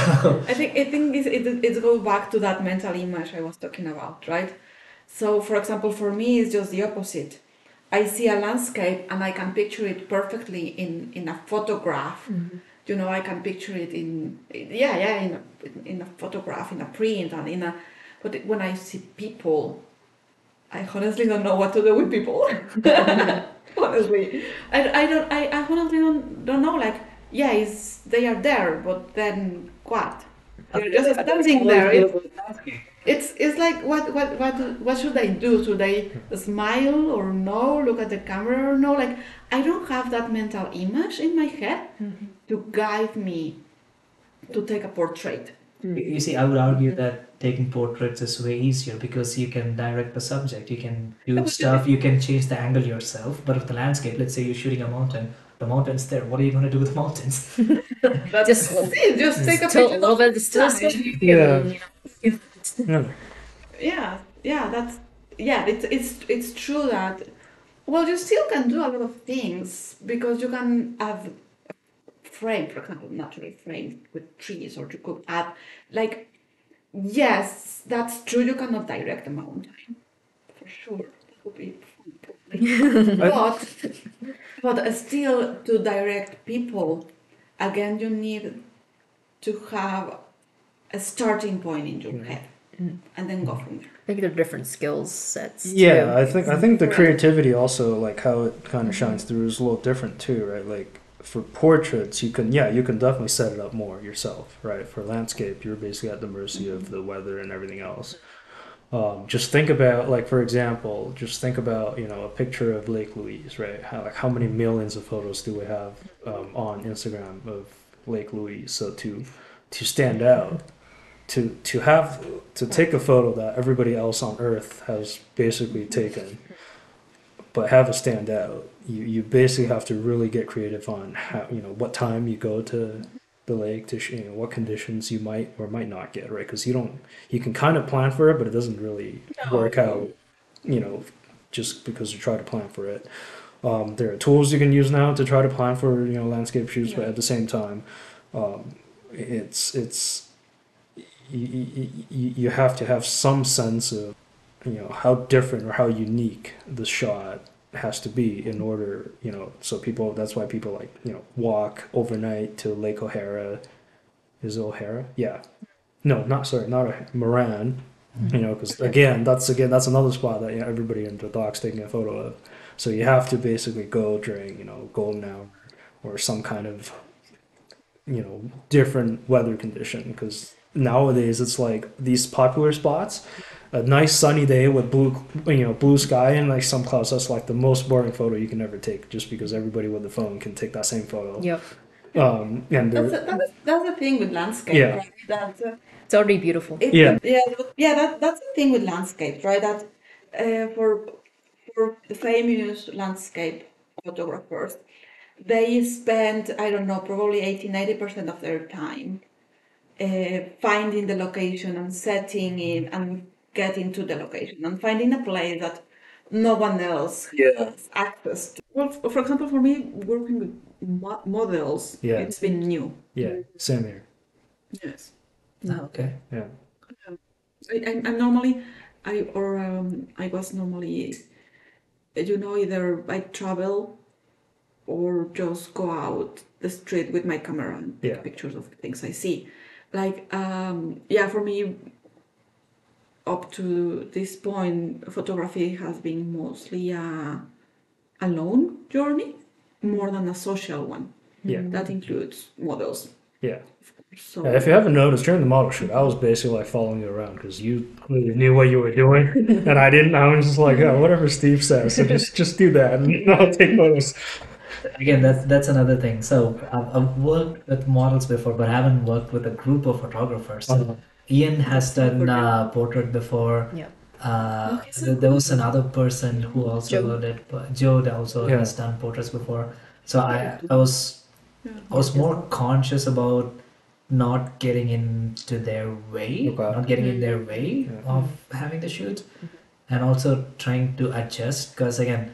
I think it goes back to that mental image I was talking about, right? So, for example, for me, it's just the opposite. I see a landscape and I can picture it perfectly in a photograph. You know, I can picture it in a photograph, in a print, and but when I see people, I honestly don't know what to do with people. Honestly, I honestly don't know. Like, they are there, but then what? They're just standing there. It's like what should I do? Should I smile or no? Look at the camera or no? Like, I don't have that mental image in my head to guide me to take a portrait. You see, I would argue that taking portraits is way easier because you can direct the subject. You can do stuff. You can change the angle yourself. But if the landscape, let's say you're shooting a mountain. The mountain's there. What are you going to do with the mountains? just take a picture. Over the stage. It's true that you still can do a lot of things because you can have a frame, for example, naturally framed with trees, or you could add that's true, you cannot direct the mountain. For sure. That would be fun. But still, to direct people, again, you need to have a starting point in your head. And then go from there. I think they're different skill sets. Yeah, I think the creativity also, like how it kind of shines through, is a little different too, right? Like for portraits, you can definitely set it up more yourself, right? For landscape, you're basically at the mercy of the weather and everything else. Just think about, you know, a picture of Lake Louise, right? How many millions of photos do we have on Instagram of Lake Louise? So to stand out. To take a photo that everybody else on Earth has basically taken, but have it stand out. You basically have to really get creative on how, you know, what time you go to the lake, to you know, what conditions you might or might not get, right? Because you can kind of plan for it, but it doesn't really work out, you know, just because you try to plan for it. There are tools you can use now to try to plan for, you know, landscape shoots, but at the same time, you have to have some sense of, you know, how different or how unique the shot has to be in order, you know, so people, that's why people like, you know, walk overnight to Lake O'Hara. Is it O'Hara? Yeah. No, not O'Hara, Moran, you know, because again, that's another spot that, you know, everybody in the docks taking a photo of. So you have to basically go during, you know, golden hour or some kind of, you know, different weather condition, because nowadays it's like these popular spots, a nice sunny day with blue sky and like some clouds. That's like the most boring photo you can ever take, just because everybody with the phone can take that same photo. Yep. And that's the thing with landscape. Yeah. Right? It's already beautiful. That's the thing with landscape, right? That for the famous landscape photographers, they spend, I don't know, probably 80-90% of their time finding the location and setting it and getting to the location and finding a place that no one else has access to. Well, for example, for me, working with models, it's been new. Yeah, same here. Yes. Oh, okay. Yeah. I was normally, you know, either I travel or just go out the street with my camera and take pictures of things I see. Like, for me, up to this point, photography has been mostly a lone journey more than a social one. Yeah. That includes models. Yeah. So, if you haven't noticed, during the model shoot, I was basically like following you around because you clearly knew what you were doing, and I didn't. I was just like, oh, whatever Steve says, so just do that, and I'll take photos. Again, that's another thing. So I've worked with models before, but I haven't worked with a group of photographers. So Ian has done portrait before. Yeah. There was another person who also did Joe that also has done portraits before. So I was more conscious about not getting into their way, of having the shoot, and also trying to adjust, because again,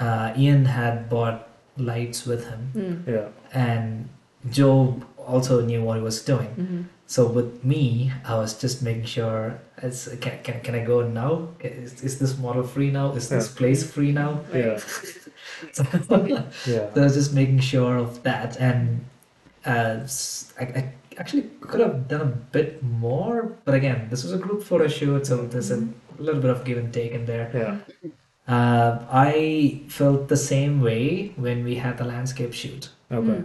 Ian had bought lights with him, and Joe also knew what he was doing. So with me, I was just making sure, can I go now? Is this model free now? Is this place free now? Yeah. So I was just making sure of that, and I actually could have done a bit more, but again, this was a group photo shoot, so there's a little bit of give and take in there. Yeah. I felt the same way when we had the landscape shoot. Okay.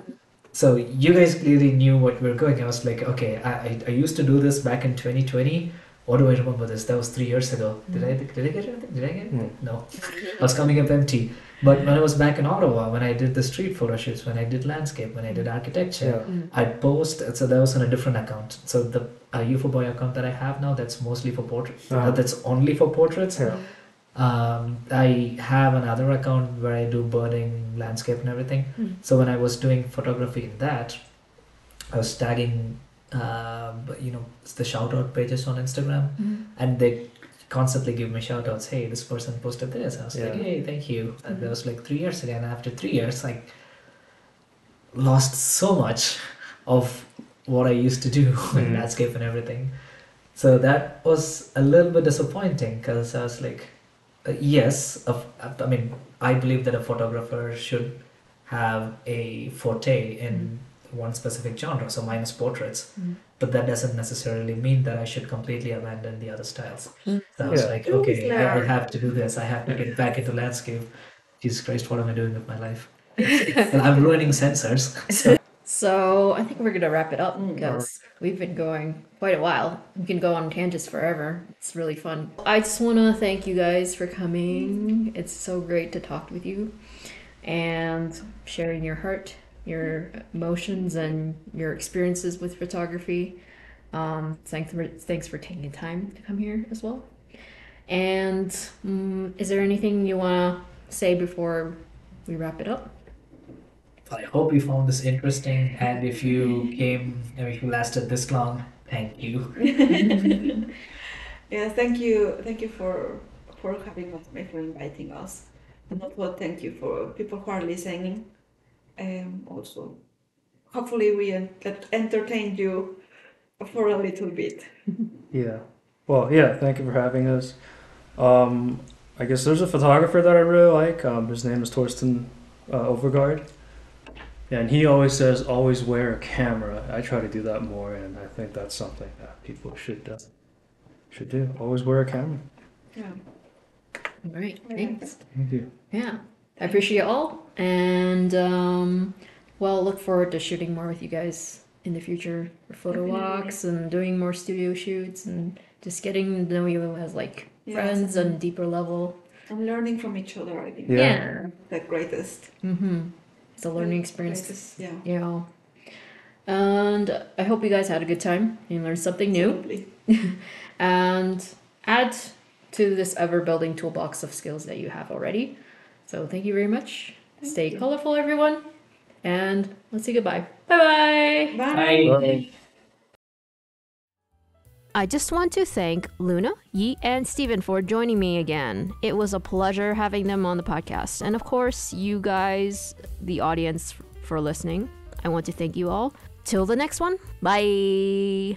So you guys clearly knew what we were going. I was like, okay, I used to do this back in 2020. What do I remember this? That was 3 years ago. Did I get anything? Did I get anything? No. I was coming up empty. But when I was back in Ottawa, when I did the street photo shoots, when I did landscape, when I did architecture, I'd post. So that was on a different account. So the UFO Boy account that I have now, that's mostly for portraits. That's only for portraits. Yeah. I have another account where I do birding, landscape, and everything. So when I was doing photography in that, I was tagging the shout out pages on Instagram, and they constantly give me shout outs. Hey, this person posted this. I was like, hey, thank you. And that was like 3 years ago. And after 3 years, I lost so much of what I used to do in landscape and everything. So that was a little bit disappointing, because I was like, I mean, I believe that a photographer should have a forte in one specific genre, so mine is portraits, but that doesn't necessarily mean that I should completely abandon the other styles. So I was like, okay, I have to do this, I have to get back into landscape. Jesus Christ, what am I doing with my life? And I'm ruining sensors. So I think we're going to wrap it up, because we've been going quite a while. We can go on tangents forever. It's really fun. I just want to thank you guys for coming. It's so great to talk with you and sharing your heart, your emotions, and your experiences with photography. Thanks for taking time to come here as well. And is there anything you want to say before we wrap it up? I hope you found this interesting, and if you came, if you lasted this long, thank you. Yeah, thank you for having us, for inviting us. And also thank you for people who are listening. Also, hopefully we entertained you for a little bit. Yeah. Well, yeah. Thank you for having us. I guess there's a photographer that I really like. His name is Torsten Overgaard. And he always says, always wear a camera. I try to do that more, and I think that's something that people should do. Always wear a camera. Yeah. All right. Thanks. Thank you. Yeah. I appreciate it all. And, well, look forward to shooting more with you guys in the future for photo walks and doing more studio shoots and just getting to know you as, like, friends on a deeper level. I'm learning from each other, I think. Yeah. The greatest. Mm-hmm. It's a learning experience. Yeah. You know. And I hope you guys had a good time and learned something new. And add to this ever-building toolbox of skills that you have already. So thank you very much. Stay colorful, everyone. And let's say goodbye. Bye-bye. Bye. Bye. I just want to thank Luna, Yi, and Steven for joining me again. It was a pleasure having them on the podcast. And of course, you guys, the audience, for listening. I want to thank you all. Till the next one. Bye.